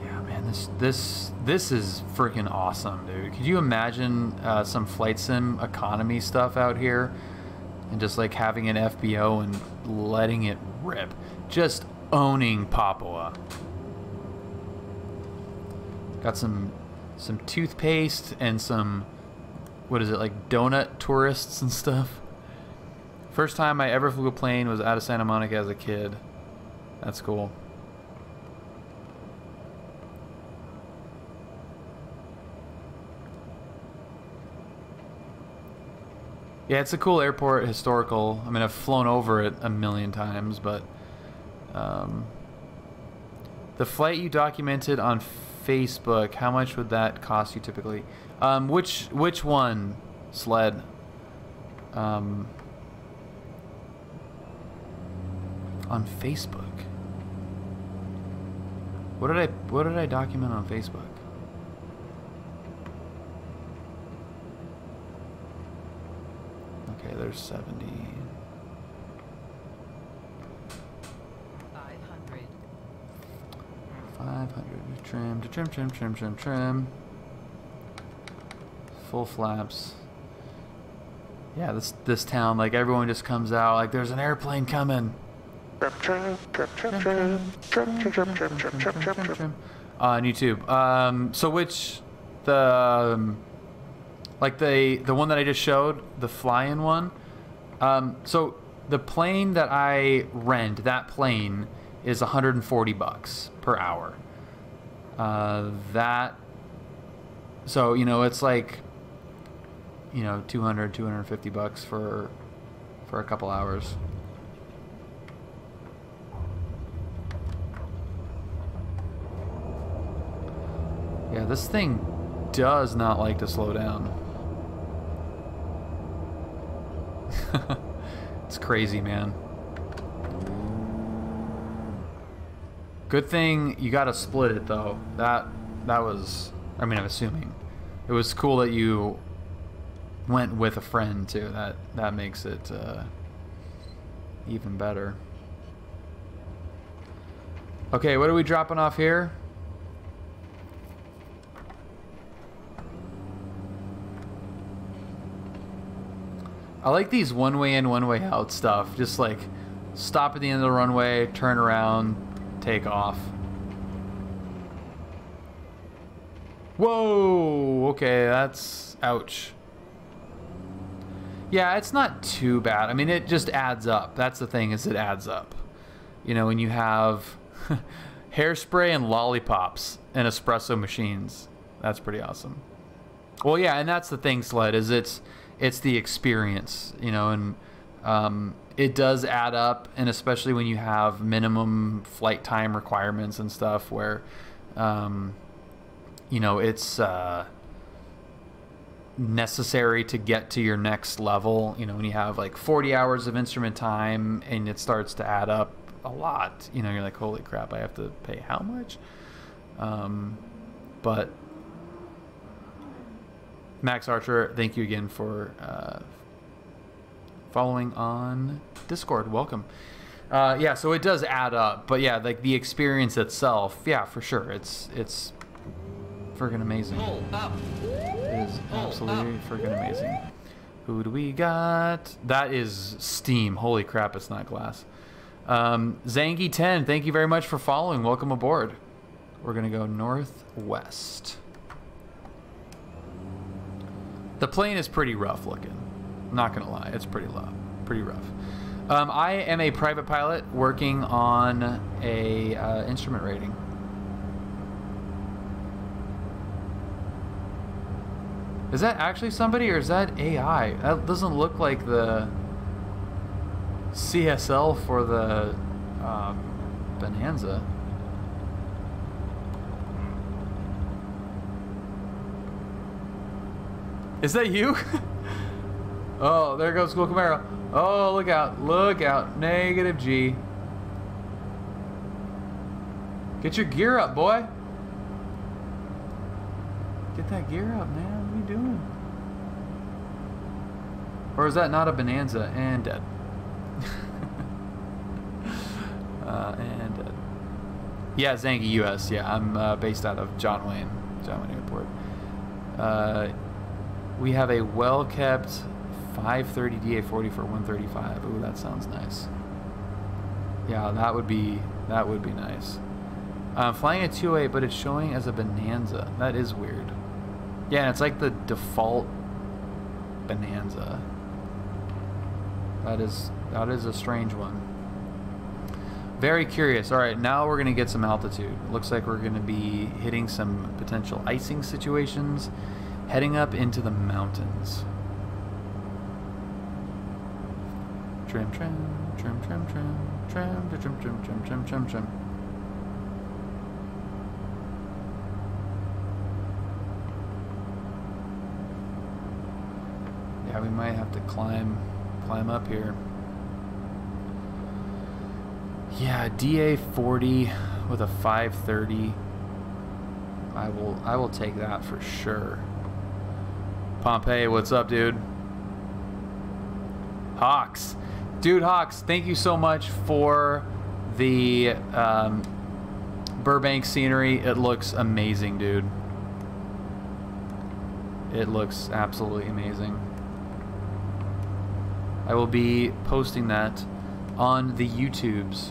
Yeah, man, this is freaking awesome, dude. Could you imagine some flight sim economy stuff out here? And just like having an FBO and letting it rip. Just owning Papua. Got some toothpaste and some, what is it, like donut tourists and stuff. First time I ever flew a plane was out of Santa Monica as a kid. That's cool. Yeah, it's a cool airport, historical. I mean, I've flown over it a million times, but the flight you documented on Facebook, how much would that cost you typically? Which one, Sled? On Facebook. What did I document on Facebook? Okay, there's 70. 500. 500. Trim. Full flaps. Yeah, this town, like everyone just comes out like there's an airplane coming. Trim. On YouTube. So which like the one that I just showed, the fly-in one. So the plane that I rent, that plane is $140 per hour. So you know, it's like, you know, $200, $250 for a couple hours. Yeah, this thing does not like to slow down. It's crazy, man. Good thing you gotta split it though. That was, I mean, I'm assuming it was cool that you went with a friend too. That makes it even better. Okay, what are we dropping off here? I like these one-way in, one-way out stuff. Just like stop at the end of the runway, turn around, take off. Whoa, okay, that's, ouch. Yeah, it's not too bad. I mean, it just adds up. That's the thing, is it adds up. You know, when you have hairspray and lollipops and espresso machines, that's pretty awesome. Well, yeah, and that's the thing, Sled, is it's the experience, you know, and it does add up, and especially when you have minimum flight time requirements and stuff where, you know, it's necessary to get to your next level. You know, when you have like 40 hours of instrument time and it starts to add up a lot, you know, you're like, holy crap, I have to pay how much? But Max Archer, thank you again for following on Discord. Welcome. Yeah, so it does add up, but yeah, like the experience itself, yeah, for sure, it's friggin' amazing. It is absolutely friggin' amazing. Who do we got? That is Steam. Holy crap, it's not glass. Zangy10, thank you very much for following. Welcome aboard. We're gonna go northwest. The plane is pretty rough looking. I'm not gonna lie, it's pretty rough. I am a private pilot working on a instrument rating. Is that actually somebody or is that AI? That doesn't look like the CSL for the Bonanza. Is that you? Oh, there goes Cool Camaro. Oh, look out, look out. Negative G. Get your gear up, boy. Get that gear up, man. What are you doing? Or is that not a Bonanza? And dead. And dead. Yeah, Zangi US. Yeah, I'm based out of John Wayne Airport. We have a well-kept 530 DA40 for 135. Ooh, that sounds nice. Yeah, that would be nice. I'm flying a 2A, but it's showing as a Bonanza. That is weird. Yeah, and it's like the default Bonanza. That is a strange one. Very curious. All right, now we're gonna get some altitude. It looks like we're gonna be hitting some potential icing situations. Heading up into the mountains. Trim, trim, trim, trim, trim, trim, trim, trim, trim, trim, trim, trim. Yeah, we might have to climb up here. Yeah, DA40 with a 530. I will take that for sure. Pompeii, what's up, dude? Hawks. Dude, Hawks, thank you so much for the Burbank scenery. It looks amazing, dude. It looks absolutely amazing. I will be posting that on the YouTubes.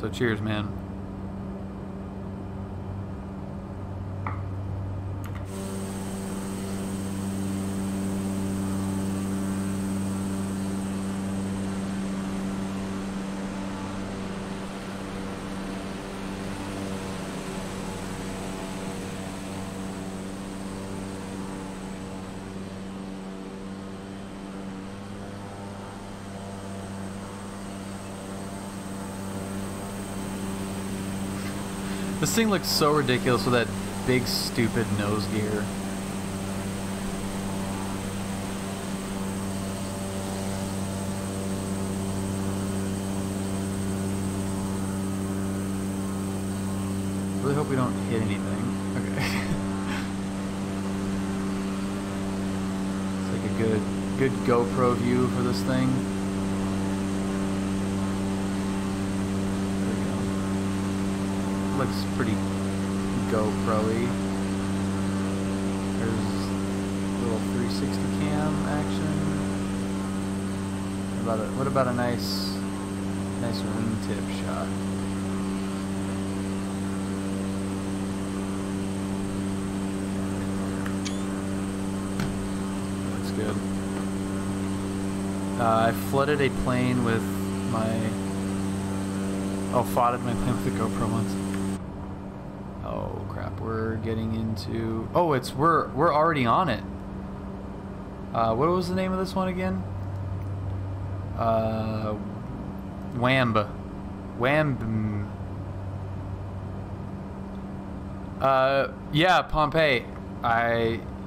So cheers, man. This thing looks so ridiculous with that big, stupid nose gear. Really hope we don't hit anything. Okay. It's like a good GoPro view for this thing. Looks pretty GoPro-y. There's a little 360 cam action. What about a nice wingtip shot? Looks good. I flooded a plane with my... Oh, flooded my plane with the GoPro once. We're getting into... Oh, we're already on it. What was the name of this one again? Wamb. Yeah, Pompeii.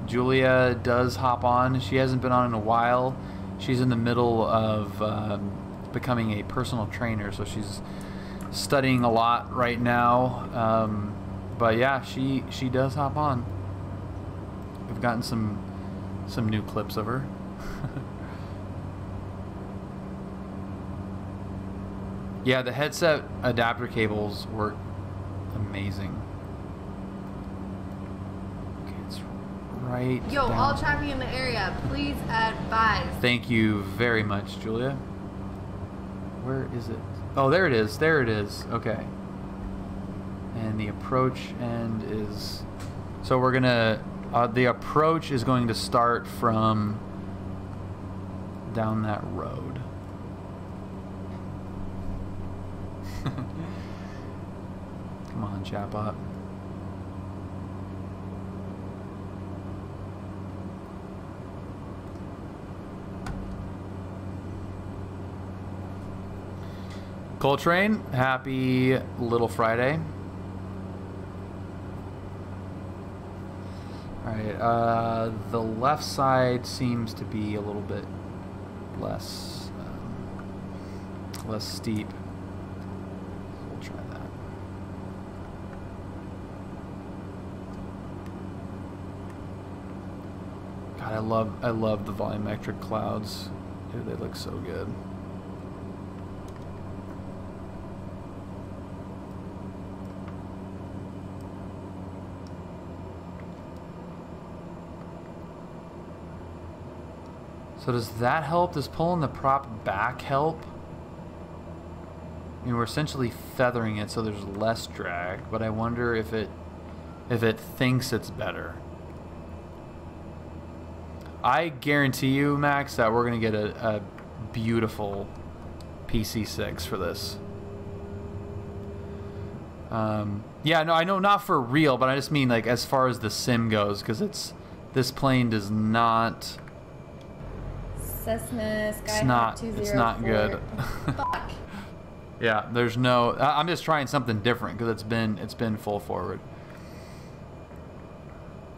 Julia does hop on. She hasn't been on in a while. She's in the middle of becoming a personal trainer, so she's studying a lot right now. But yeah, she does hop on. We've gotten some new clips of her. Yeah, the headset adapter cables work amazing. Okay, it's right. Yo, down. All traffic in the area, please advise. Thank you very much, Julia. Where is it? Oh, there it is. There it is. Okay. And the approach end is So we're gonna, the approach is going to start from down that road. Come on, chap up. Coltrane, happy Little Friday. Alright, the left side seems to be a little bit less, less steep. We'll try that. God, I love the volumetric clouds. Dude, they look so good. So does that help? Does pulling the prop back help? I mean, we're essentially feathering it so there's less drag, but I wonder if it thinks it's better. I guarantee you, Max, that we're gonna get a beautiful PC6 for this. Yeah, no, I know, not for real, but I just mean like as far as the sim goes, because it's, this plane does not. Cessna, it's not good. Fuck. Yeah, there's no. I'm just trying something different because it's been full forward,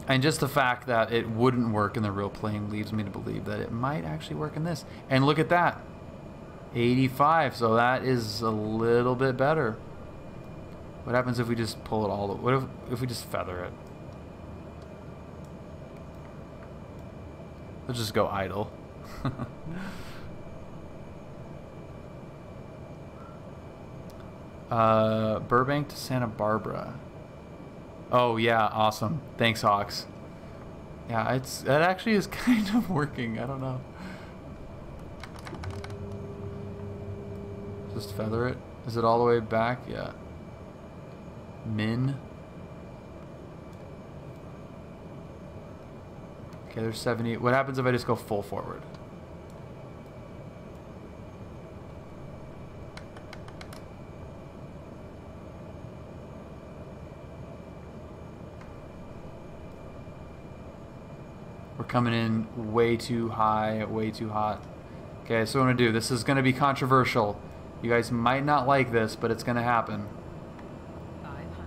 and just the fact that it wouldn't work in the real plane leads me to believe that it might actually work in this. And look at that, 85. So that is a little bit better. What happens if we just pull it all? What if we just feather it? Let's just go idle. Burbank to Santa Barbara. Oh yeah, awesome. Thanks, Hawks. Yeah, it's, that actually is kind of working. I don't know. Just feather it. Is it all the way back? Yeah. Min. Okay, there's 70. What happens if I just go full forward? We're coming in way too high, way too hot. Okay, so what I'm gonna do, this is gonna be controversial. You guys might not like this, but it's gonna happen. 500.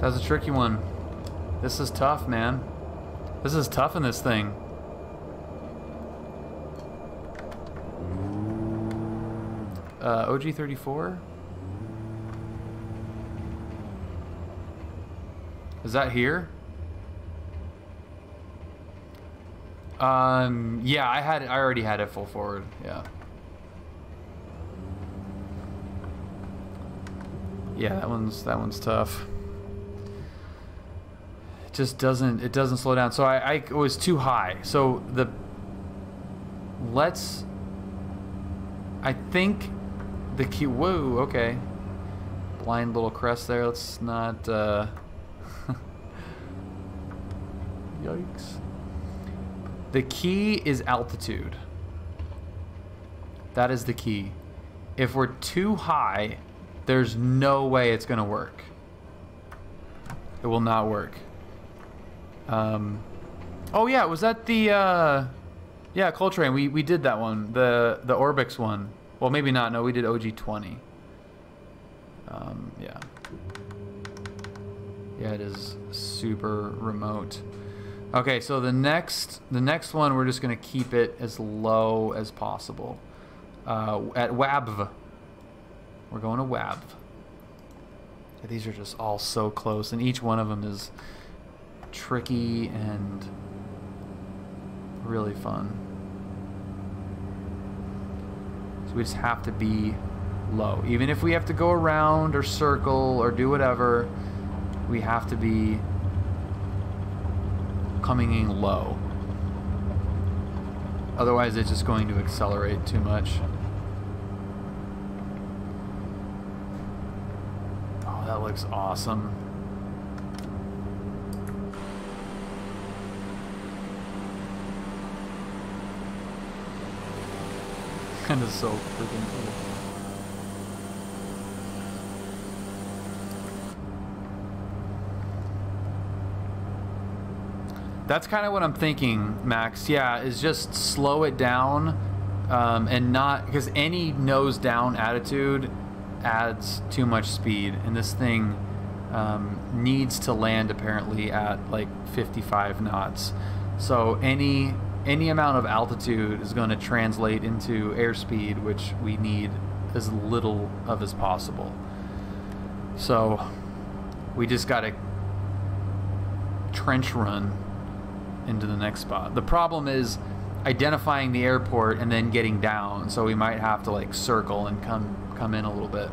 That was a tricky one. This is tough, man. This is tough in this thing. OG34? Is that here? Yeah, I already had it full forward, yeah. Yeah, that one's tough. Just doesn't slow down. So I was too high. So I think the key, whoa, okay. Blind little crest there, let's not, yikes. The key is altitude. That is the key. If we're too high, there's no way it's gonna work. It will not work. Oh yeah, was that the, yeah, Coltrane, we did that one, the Orbix one. Well, maybe not, no, we did OG20. Yeah. Yeah, it is super remote. Okay, so the next one, we're just gonna keep it as low as possible. At WABV. We're going to WABV. Yeah, these are just all so close, and each one of them is tricky and really fun. So we just have to be low. Even if we have to go around or circle or do whatever, we have to be coming in low. Otherwise, it's just going to accelerate too much. Oh, that looks awesome. Kind of so freaking cool. That's kind of what I'm thinking, Max. Yeah, is just slow it down and not, because any nose down attitude adds too much speed. And this thing needs to land apparently at like 55 knots. So any amount of altitude is going to translate into airspeed, which we need as little of as possible. So we just got to trench run into the next spot. The problem is identifying the airport and then getting down, so we might have to like circle and come in a little bit.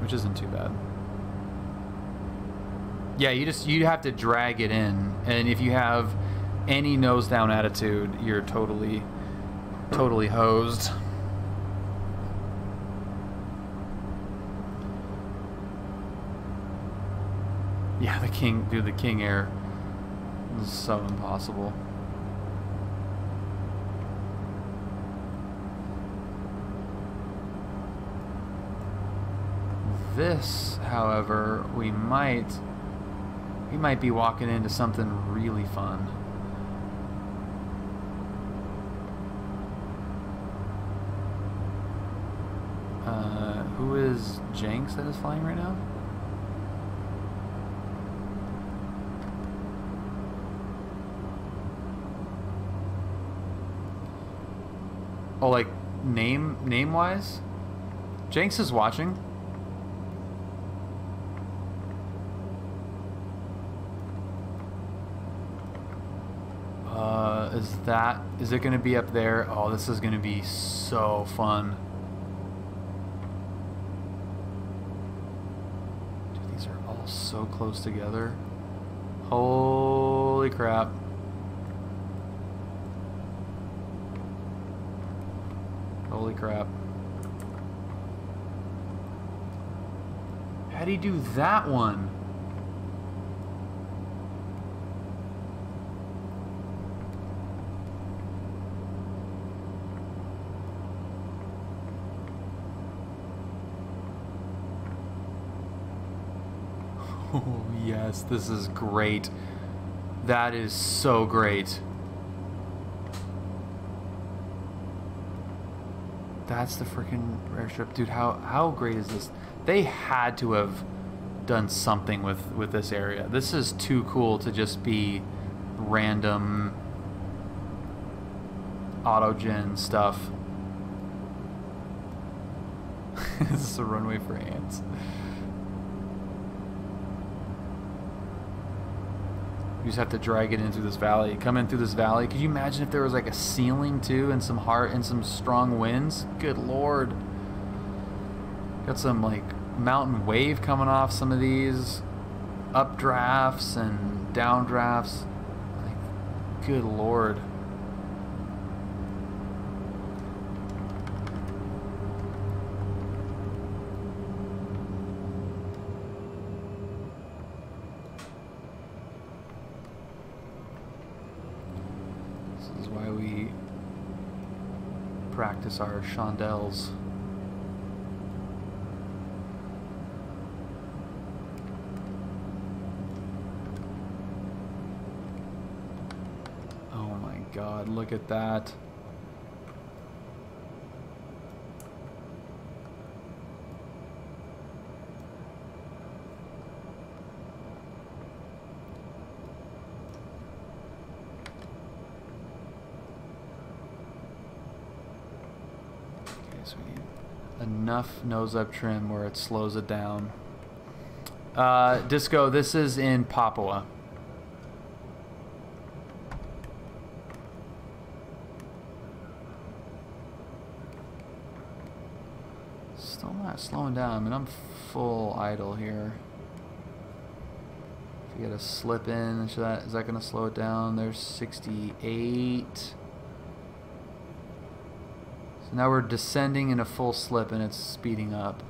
Which isn't too bad. Yeah, you have to drag it in, and if you have any nose down attitude, you're totally hosed. Yeah, the king, dude, the king air is so impossible. This, however, we might be walking into something really fun. Who is Jenks that is flying right now? Oh, like name wise? Jenks is watching. Is it gonna be up there? Oh, this is gonna be so fun. Dude, these are all so close together. Holy crap. Holy crap. How do you do that one? Oh, yes, this is great. That is so great. That's the freaking airstrip. Dude, how great is this? They had to have done something with this area. This is too cool to just be random autogen stuff. This is a runway for ants. You just have to drag it in through this valley. Come in through this valley. Could you imagine if there was like a ceiling too, and some heart and some strong winds? Good lord. Got some like mountain wave coming off some of these updrafts and downdrafts. Like, good lord. Practice our chandelles. Oh my god, look at that. Enough nose up trim where it slows it down. Disco, this is in Papua. Still not slowing down. I mean, I'm full idle here. If you gotta slip in, is that gonna slow it down? There's 68. So now we're descending in a full slip and it's speeding up.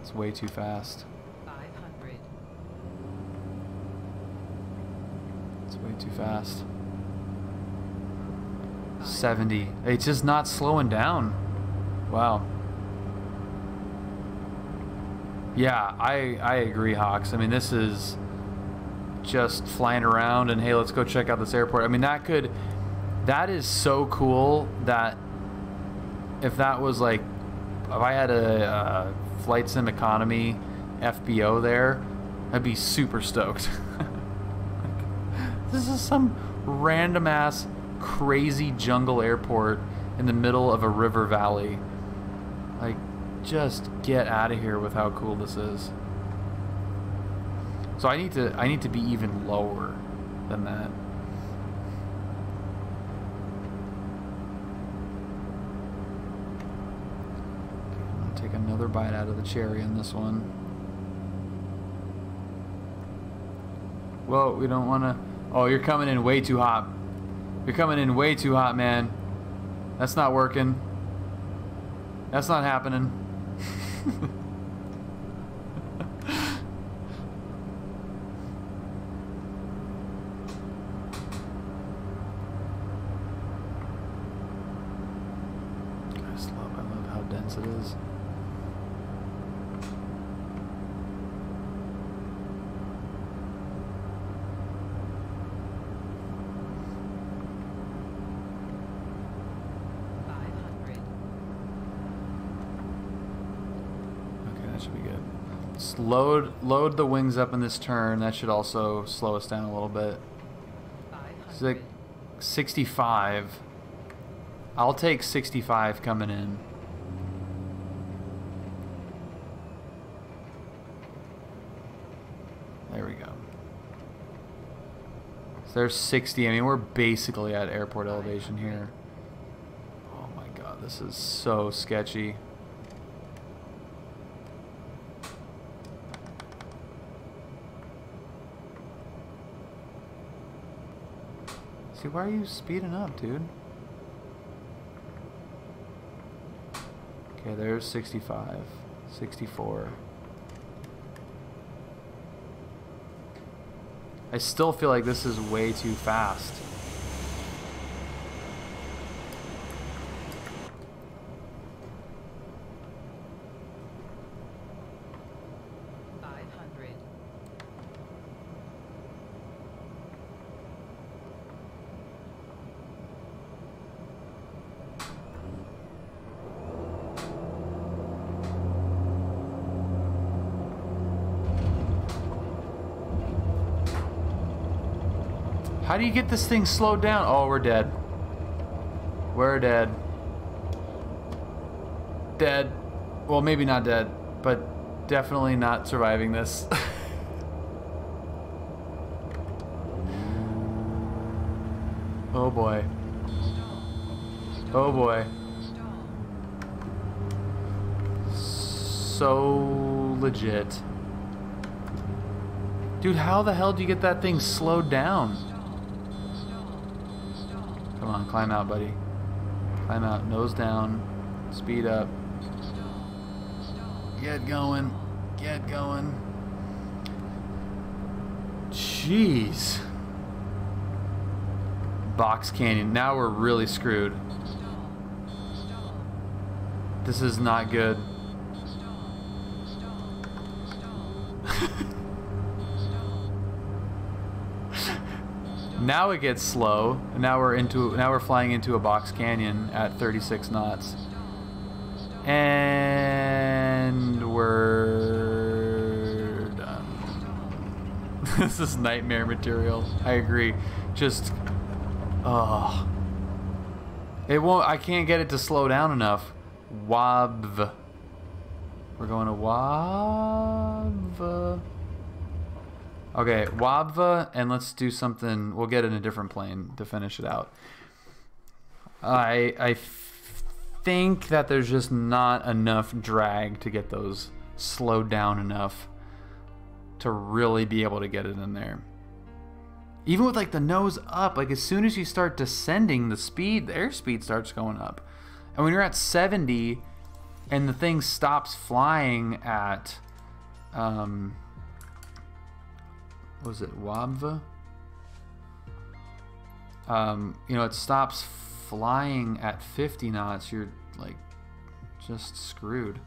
It's way too fast. 500. It's way too fast. 70. It's just not slowing down. Wow. Yeah, I agree, Hawks. I mean, this is just flying around and hey, let's go check out this airport. I mean, that is so cool that if that was like, if I had a flight sim economy FBO there, I'd be super stoked. Like, this is some random ass crazy jungle airport in the middle of a river valley. Like, just get out of here with how cool this is. So I need to be even lower than that. I'm gonna take another bite out of the cherry in this one. Whoa, we don't wanna. Oh, you're coming in way too hot. You're coming in way too hot, man. That's not working. That's not happening. Load the wings up in this turn. That should also slow us down a little bit. It's like 65. I'll take 65 coming in. There we go. So there's 60. I mean, we're basically at airport elevation here. Oh my god, this is so sketchy. Why are you speeding up, dude? Okay, there's 65, 64. I still feel like this is way too fast. How do you get this thing slowed down? Oh, we're dead. We're dead. Dead. Well, maybe not dead, but definitely not surviving this. Oh boy. Oh boy. So legit. Dude, how the hell do you get that thing slowed down? Come on, climb out, buddy. Climb out, nose down, speed up. Get going, get going. Jeez. Box Canyon, now we're really screwed. This is not good. Now it gets slow. Now we're flying into a box canyon at 36 knots, and we're done. This is nightmare material. I agree. Just, oh, it won't. I can't get it to slow down enough. Wabv. We're going to Wabv. Okay, Wabva, and let's do something. We'll get in a different plane to finish it out. I think that there's just not enough drag to get those slowed down enough to really be able to get it in there. Even with like the nose up, like as soon as you start descending, the speed, the airspeed starts going up. And when you're at 70 and the thing stops flying at was it Wabva? You know, it stops flying at 50 knots. You're like just screwed.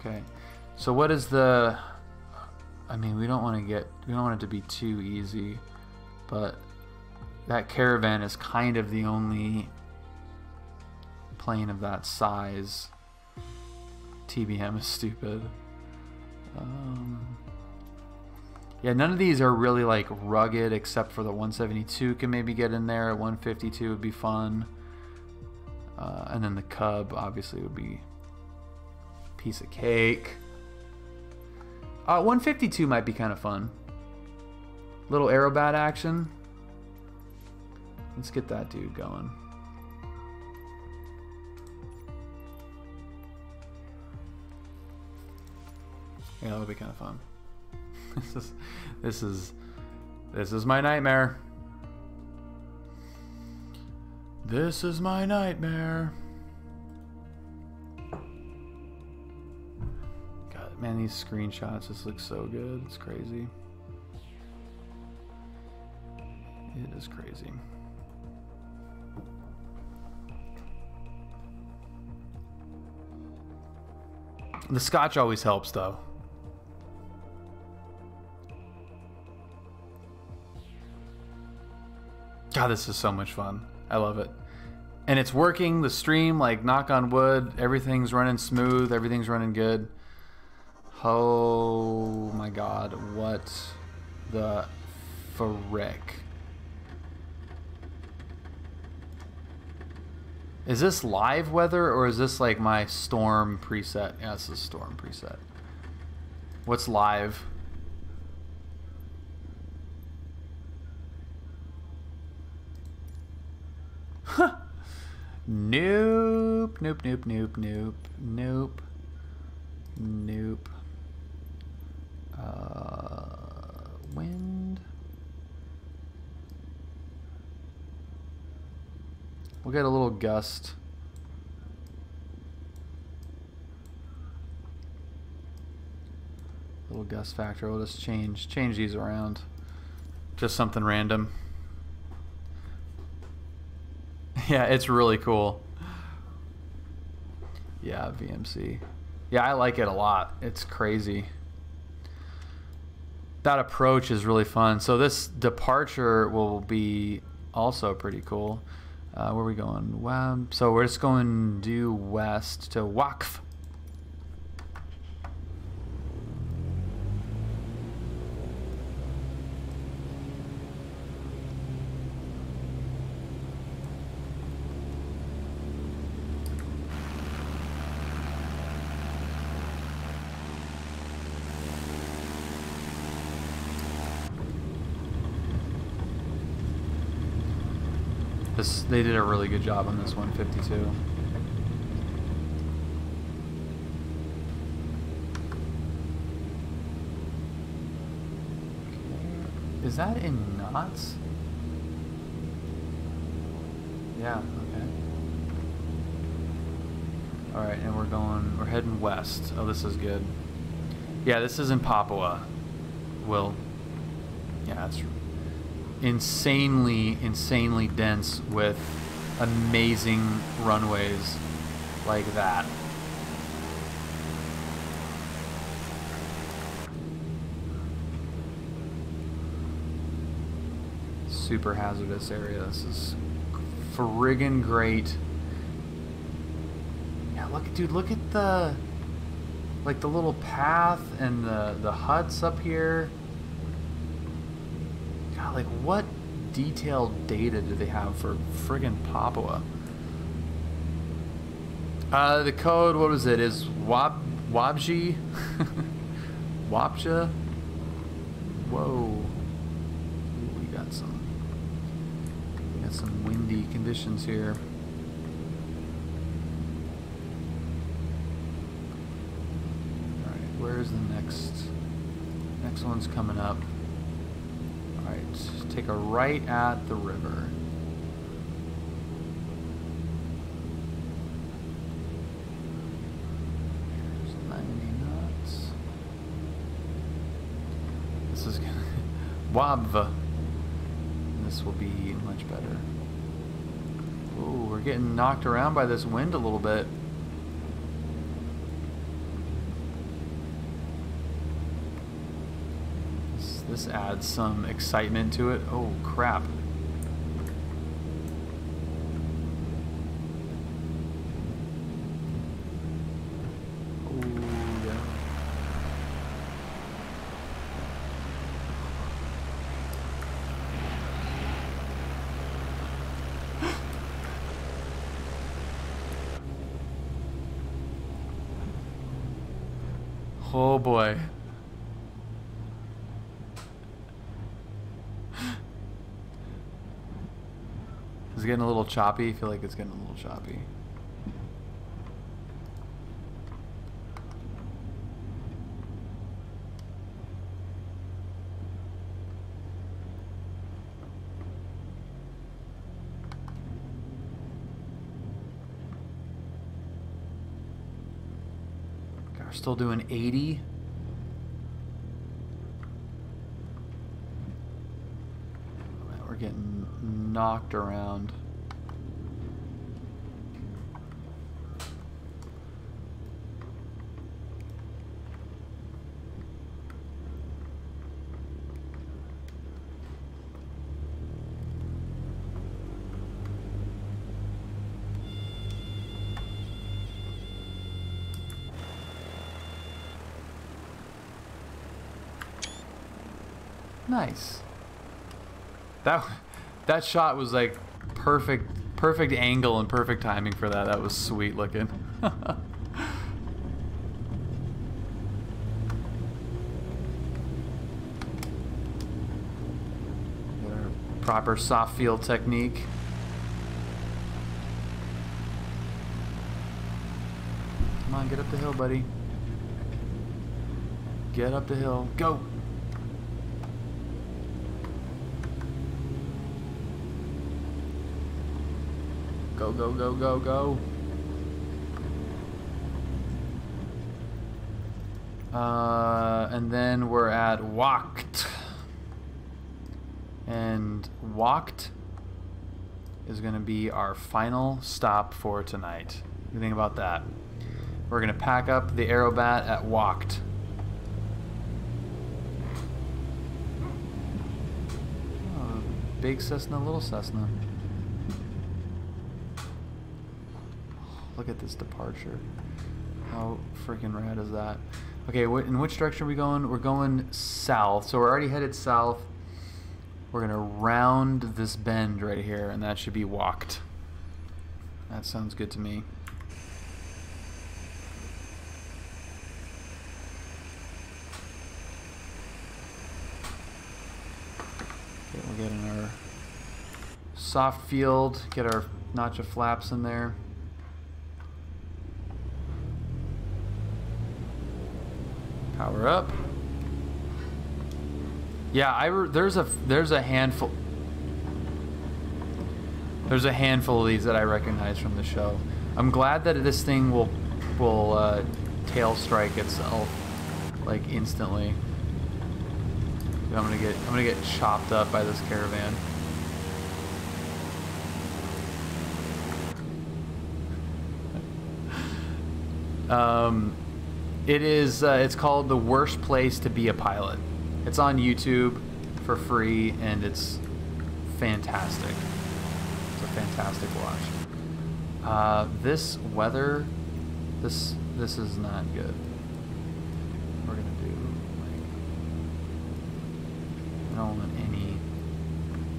Okay, so what is the? I mean, we don't want to get. We don't want it to be too easy, but that Caravan is kind of the only plane of that size. TBM is stupid. Yeah, none of these are really like rugged except for the 172 can maybe get in there. 152 would be fun. And then the Cub obviously would be a piece of cake. 152 might be kind of fun. Little aerobat action. Let's get that dude going. Yeah, that'll be kind of fun. This is my nightmare. This is my nightmare. God, man, these screenshots just look so good. It's crazy. It is crazy. The scotch always helps, though. God, this is so much fun. I love it. And it's working, the stream, like knock on wood, everything's running smooth, everything's running good. Oh my God, what the frick? Is this live weather or is this like my storm preset? Yeah, this is storm preset. What's live? Nope, nope, nope, nope, nope, nope, nope. Wind. We'll get a little gust. Little gust factor. We'll just change these around. Just something random. Yeah, it's really cool. Yeah, VMC. Yeah, I like it a lot. It's crazy. That approach is really fun. So this departure will be also pretty cool. Where are we going? Wow. So we're just going due west to Wacht. They did a really good job on this 152. Is that in knots? Yeah, okay. Alright, and we're heading west. Oh, this is good. Yeah, this is in Papua. Well, yeah, that's true. Insanely dense with amazing runways like that. Super hazardous area. This is friggin' great. Yeah, look, dude, look at the like the little path and the huts up here. God, like what detailed data do they have for friggin' Papua? The code, what was it? Is Wabji? Wabja? Whoa. We got some windy conditions here. Alright, where's the next one's coming up? Alright, take a right at the river. There's 90 knots. This is gonna Wabva. This will be much better. Oh, we're getting knocked around by this wind a little bit. This adds some excitement to it. Oh, crap. Oh boy. It's getting a little choppy. I feel like it's getting a little choppy. Still doing 80. We're getting knocked around. Nice. That shot was like perfect angle and perfect timing for that. That was sweet looking. Proper soft field technique. Come on, get up the hill, buddy. Get up the hill. Go. Go, go, go, go, go. And then we're at Wacht. And Wacht is going to be our final stop for tonight. What do you think about that? We're going to pack up the Aerobat at Wacht. Oh, big Cessna, little Cessna. Look at this departure. How freaking rad is that? Okay, in which direction are we going? We're going south. So we're already headed south. We're going to round this bend right here, and that should be Wacht. That sounds good to me. Okay, we'll get in our soft field, get our notch of flaps in there. Power up. Yeah, there's a handful of these that I recognize from the show. I'm glad that this thing will tail strike itself like instantly. I'm gonna get chopped up by this caravan. It is, it's called The Worst Place to Be a Pilot. It's on YouTube for free, and it's fantastic. It's a fantastic watch. This weather, this is not good. we're gonna do like roll in any.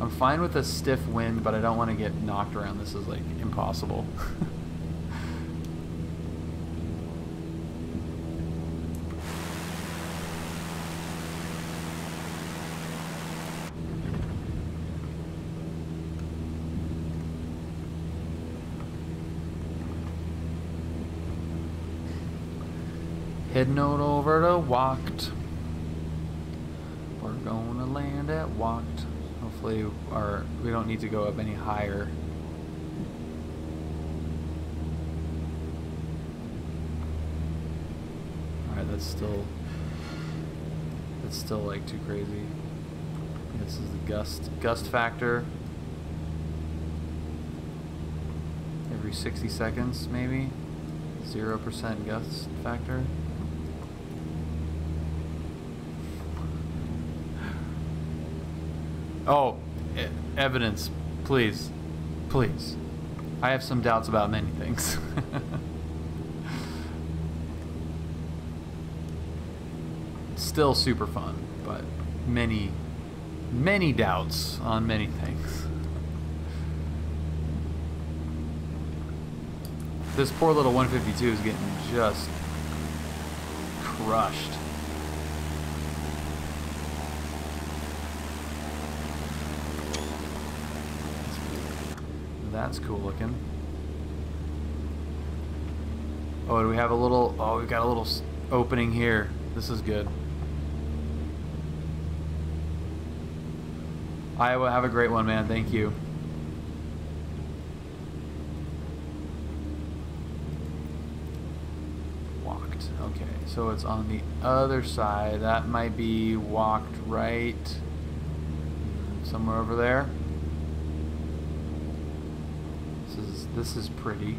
I'm fine with a stiff wind, but I don't want to get knocked around. This is like impossible. Heading on over to Wacht. We're going to land at Wacht. Hopefully we don't need to go up any higher. Alright, that's still like too crazy. This is the gust factor. Every 60 seconds maybe. 0% gust factor. Oh, evidence, please, please. I have some doubts about many things. Still super fun, but many, many doubts on many things. This poor little 152 is getting just crushed. That's cool looking. Oh, do we have a little... Oh, we've got a little opening here. This is good. Iowa, have a great one, man. Thank you. Wacht. Okay, so it's on the other side. That might be Wacht right somewhere over there. This is pretty.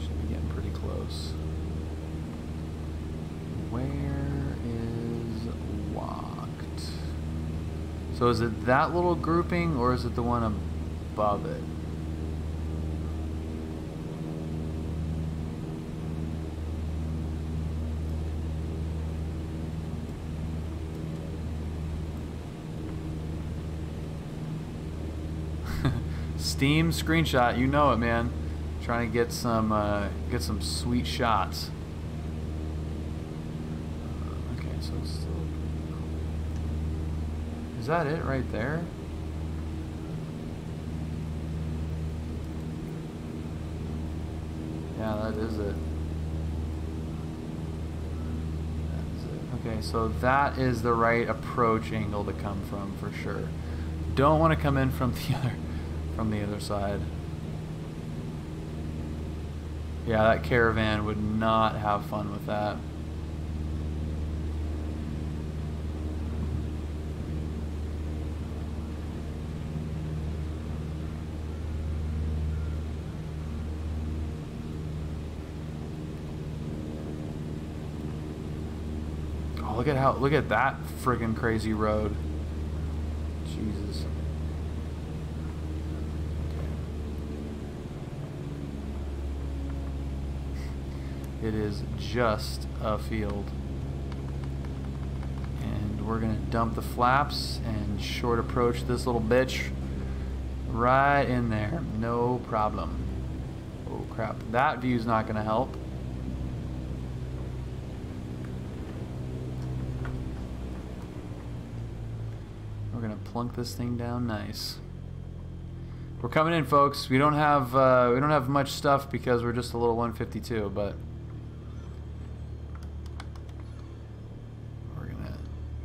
Should be getting pretty close. Where is Wacht? So is it that little grouping or is it the one above it? Steam screenshot, you know it, man. Trying to get some sweet shots. Okay, so it's still... Is that it right there? Yeah, that is it. That is it. Okay, so that is the right approach angle to come from for sure. Don't want to come in from the other... From the other side. Yeah, that caravan would not have fun with that. Oh, look at that friggin' crazy road. Jesus. It is just a field. And we're gonna dump the flaps and short approach this little bitch right in there. No problem. Oh crap, that view's not gonna help. We're gonna plunk this thing down nice. We're coming in, folks. We don't have much stuff because we're just a little 152, but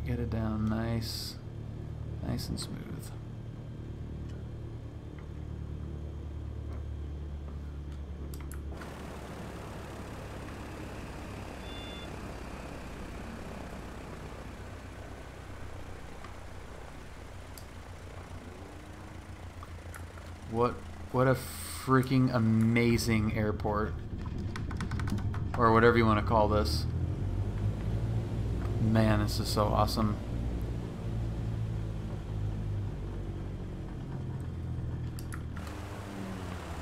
get it down nice, nice and smooth. What a freaking amazing airport, or whatever you want to call this. Man, this is so awesome.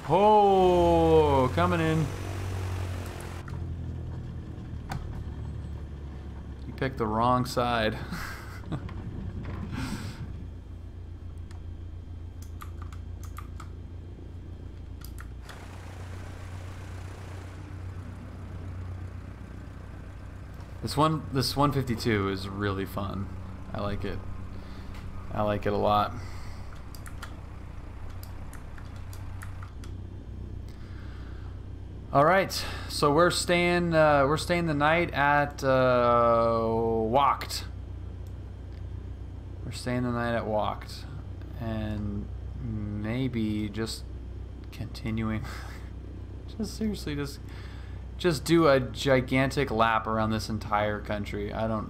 Oh, coming in. You picked the wrong side. This 152 is really fun. I like it. I like it a lot. All right, so we're staying the night at Wacht. We're staying the night at Wacht, and maybe just continuing. Just seriously, just do a gigantic lap around this entire country. I don't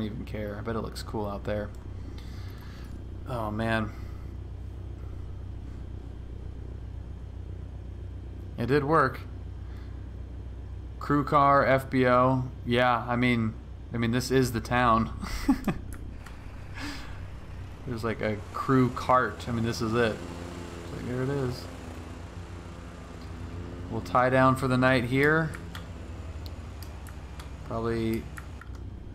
even care. I bet it looks cool out there. Oh man. It did work. Crew car, FBO. Yeah, I mean this is the town. There's like a crew cart. I mean, this is it. It's like, here it is. We'll tie down for the night here. Probably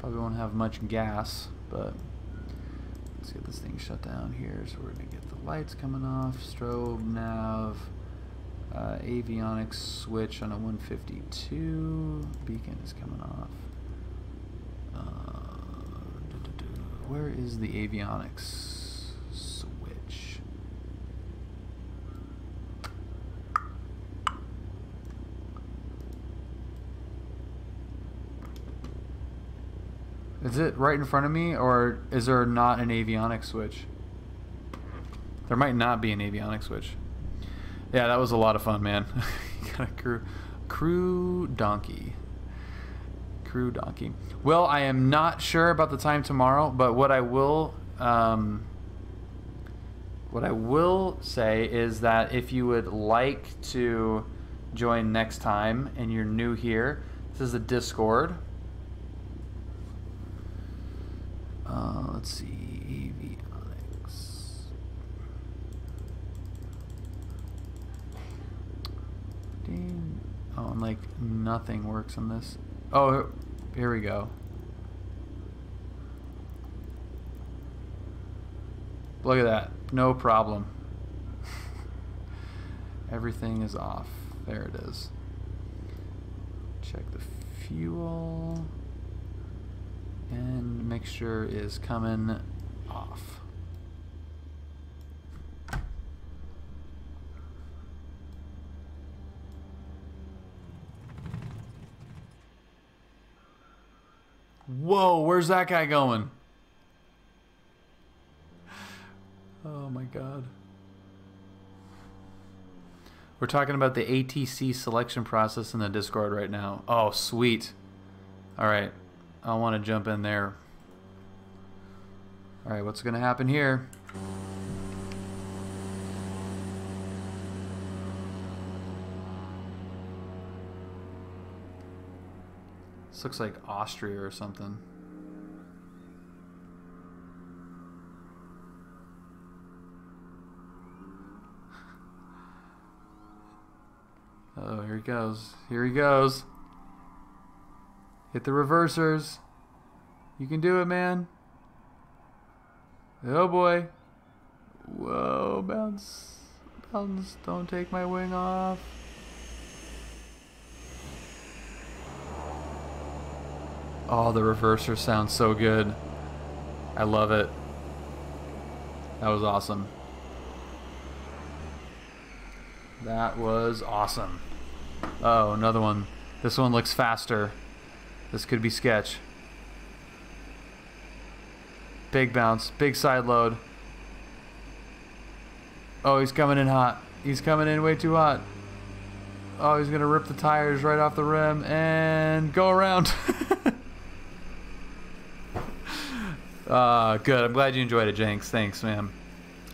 won't have much gas, but let's get this thing shut down here. So we're gonna get the lights coming off. Strobe, nav. Avionics switch on a 152. Beacon is coming off. Where is the avionics switch? Is it right in front of me, or is there not an avionics switch? There might not be an avionics switch. Yeah, that was a lot of fun, man. You got a crew donkey. Crew donkey. Well, I am not sure about the time tomorrow, but what I will say is that if you would like to join next time and you're new here, this is the Discord. Let's see. Oh, and like nothing works on this. Oh, here we go. Look at that. No problem. Everything is off. There it is. Check the fuel. And mixture is coming off. Whoa, where's that guy going? Oh my god. We're talking about the ATC selection process in the Discord right now. Oh, sweet. Alright, I want to jump in there. Alright, what's going to happen here? This looks like Austria or something. Oh, here he goes. Here he goes. Hit the reversers. You can do it, man. Oh boy. Whoa, bounce. Bounce. Don't take my wing off. Oh, the reverser sounds so good. I love it. That was awesome. That was awesome. Oh, another one. This one looks faster. This could be sketch. Big bounce. Big side load. Oh, he's coming in hot. He's coming in way too hot. Oh, he's going to rip the tires right off the rim and go around. Good. I'm glad you enjoyed it, Jenks. Thanks, man.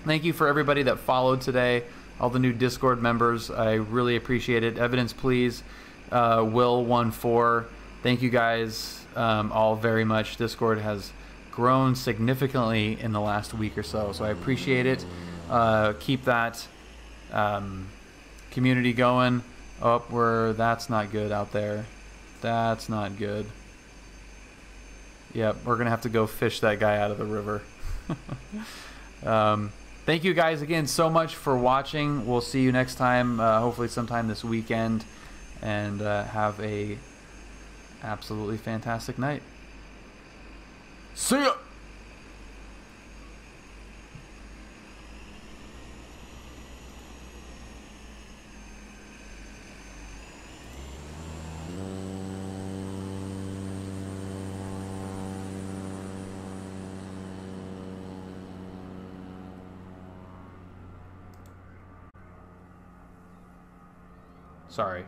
Thank you for everybody that followed today, all the new Discord members. I really appreciate it. Evidence, please. Will14. Thank you guys. all very much. Discord has grown significantly in the last week or so, so I appreciate it. Keep that community going. Oh, that's not good out there. That's not good. Yep, we're going to have to go fish that guy out of the river. Thank you guys again so much for watching. We'll see you next time, hopefully sometime this weekend. And have a absolutely fantastic night. See ya! Sorry.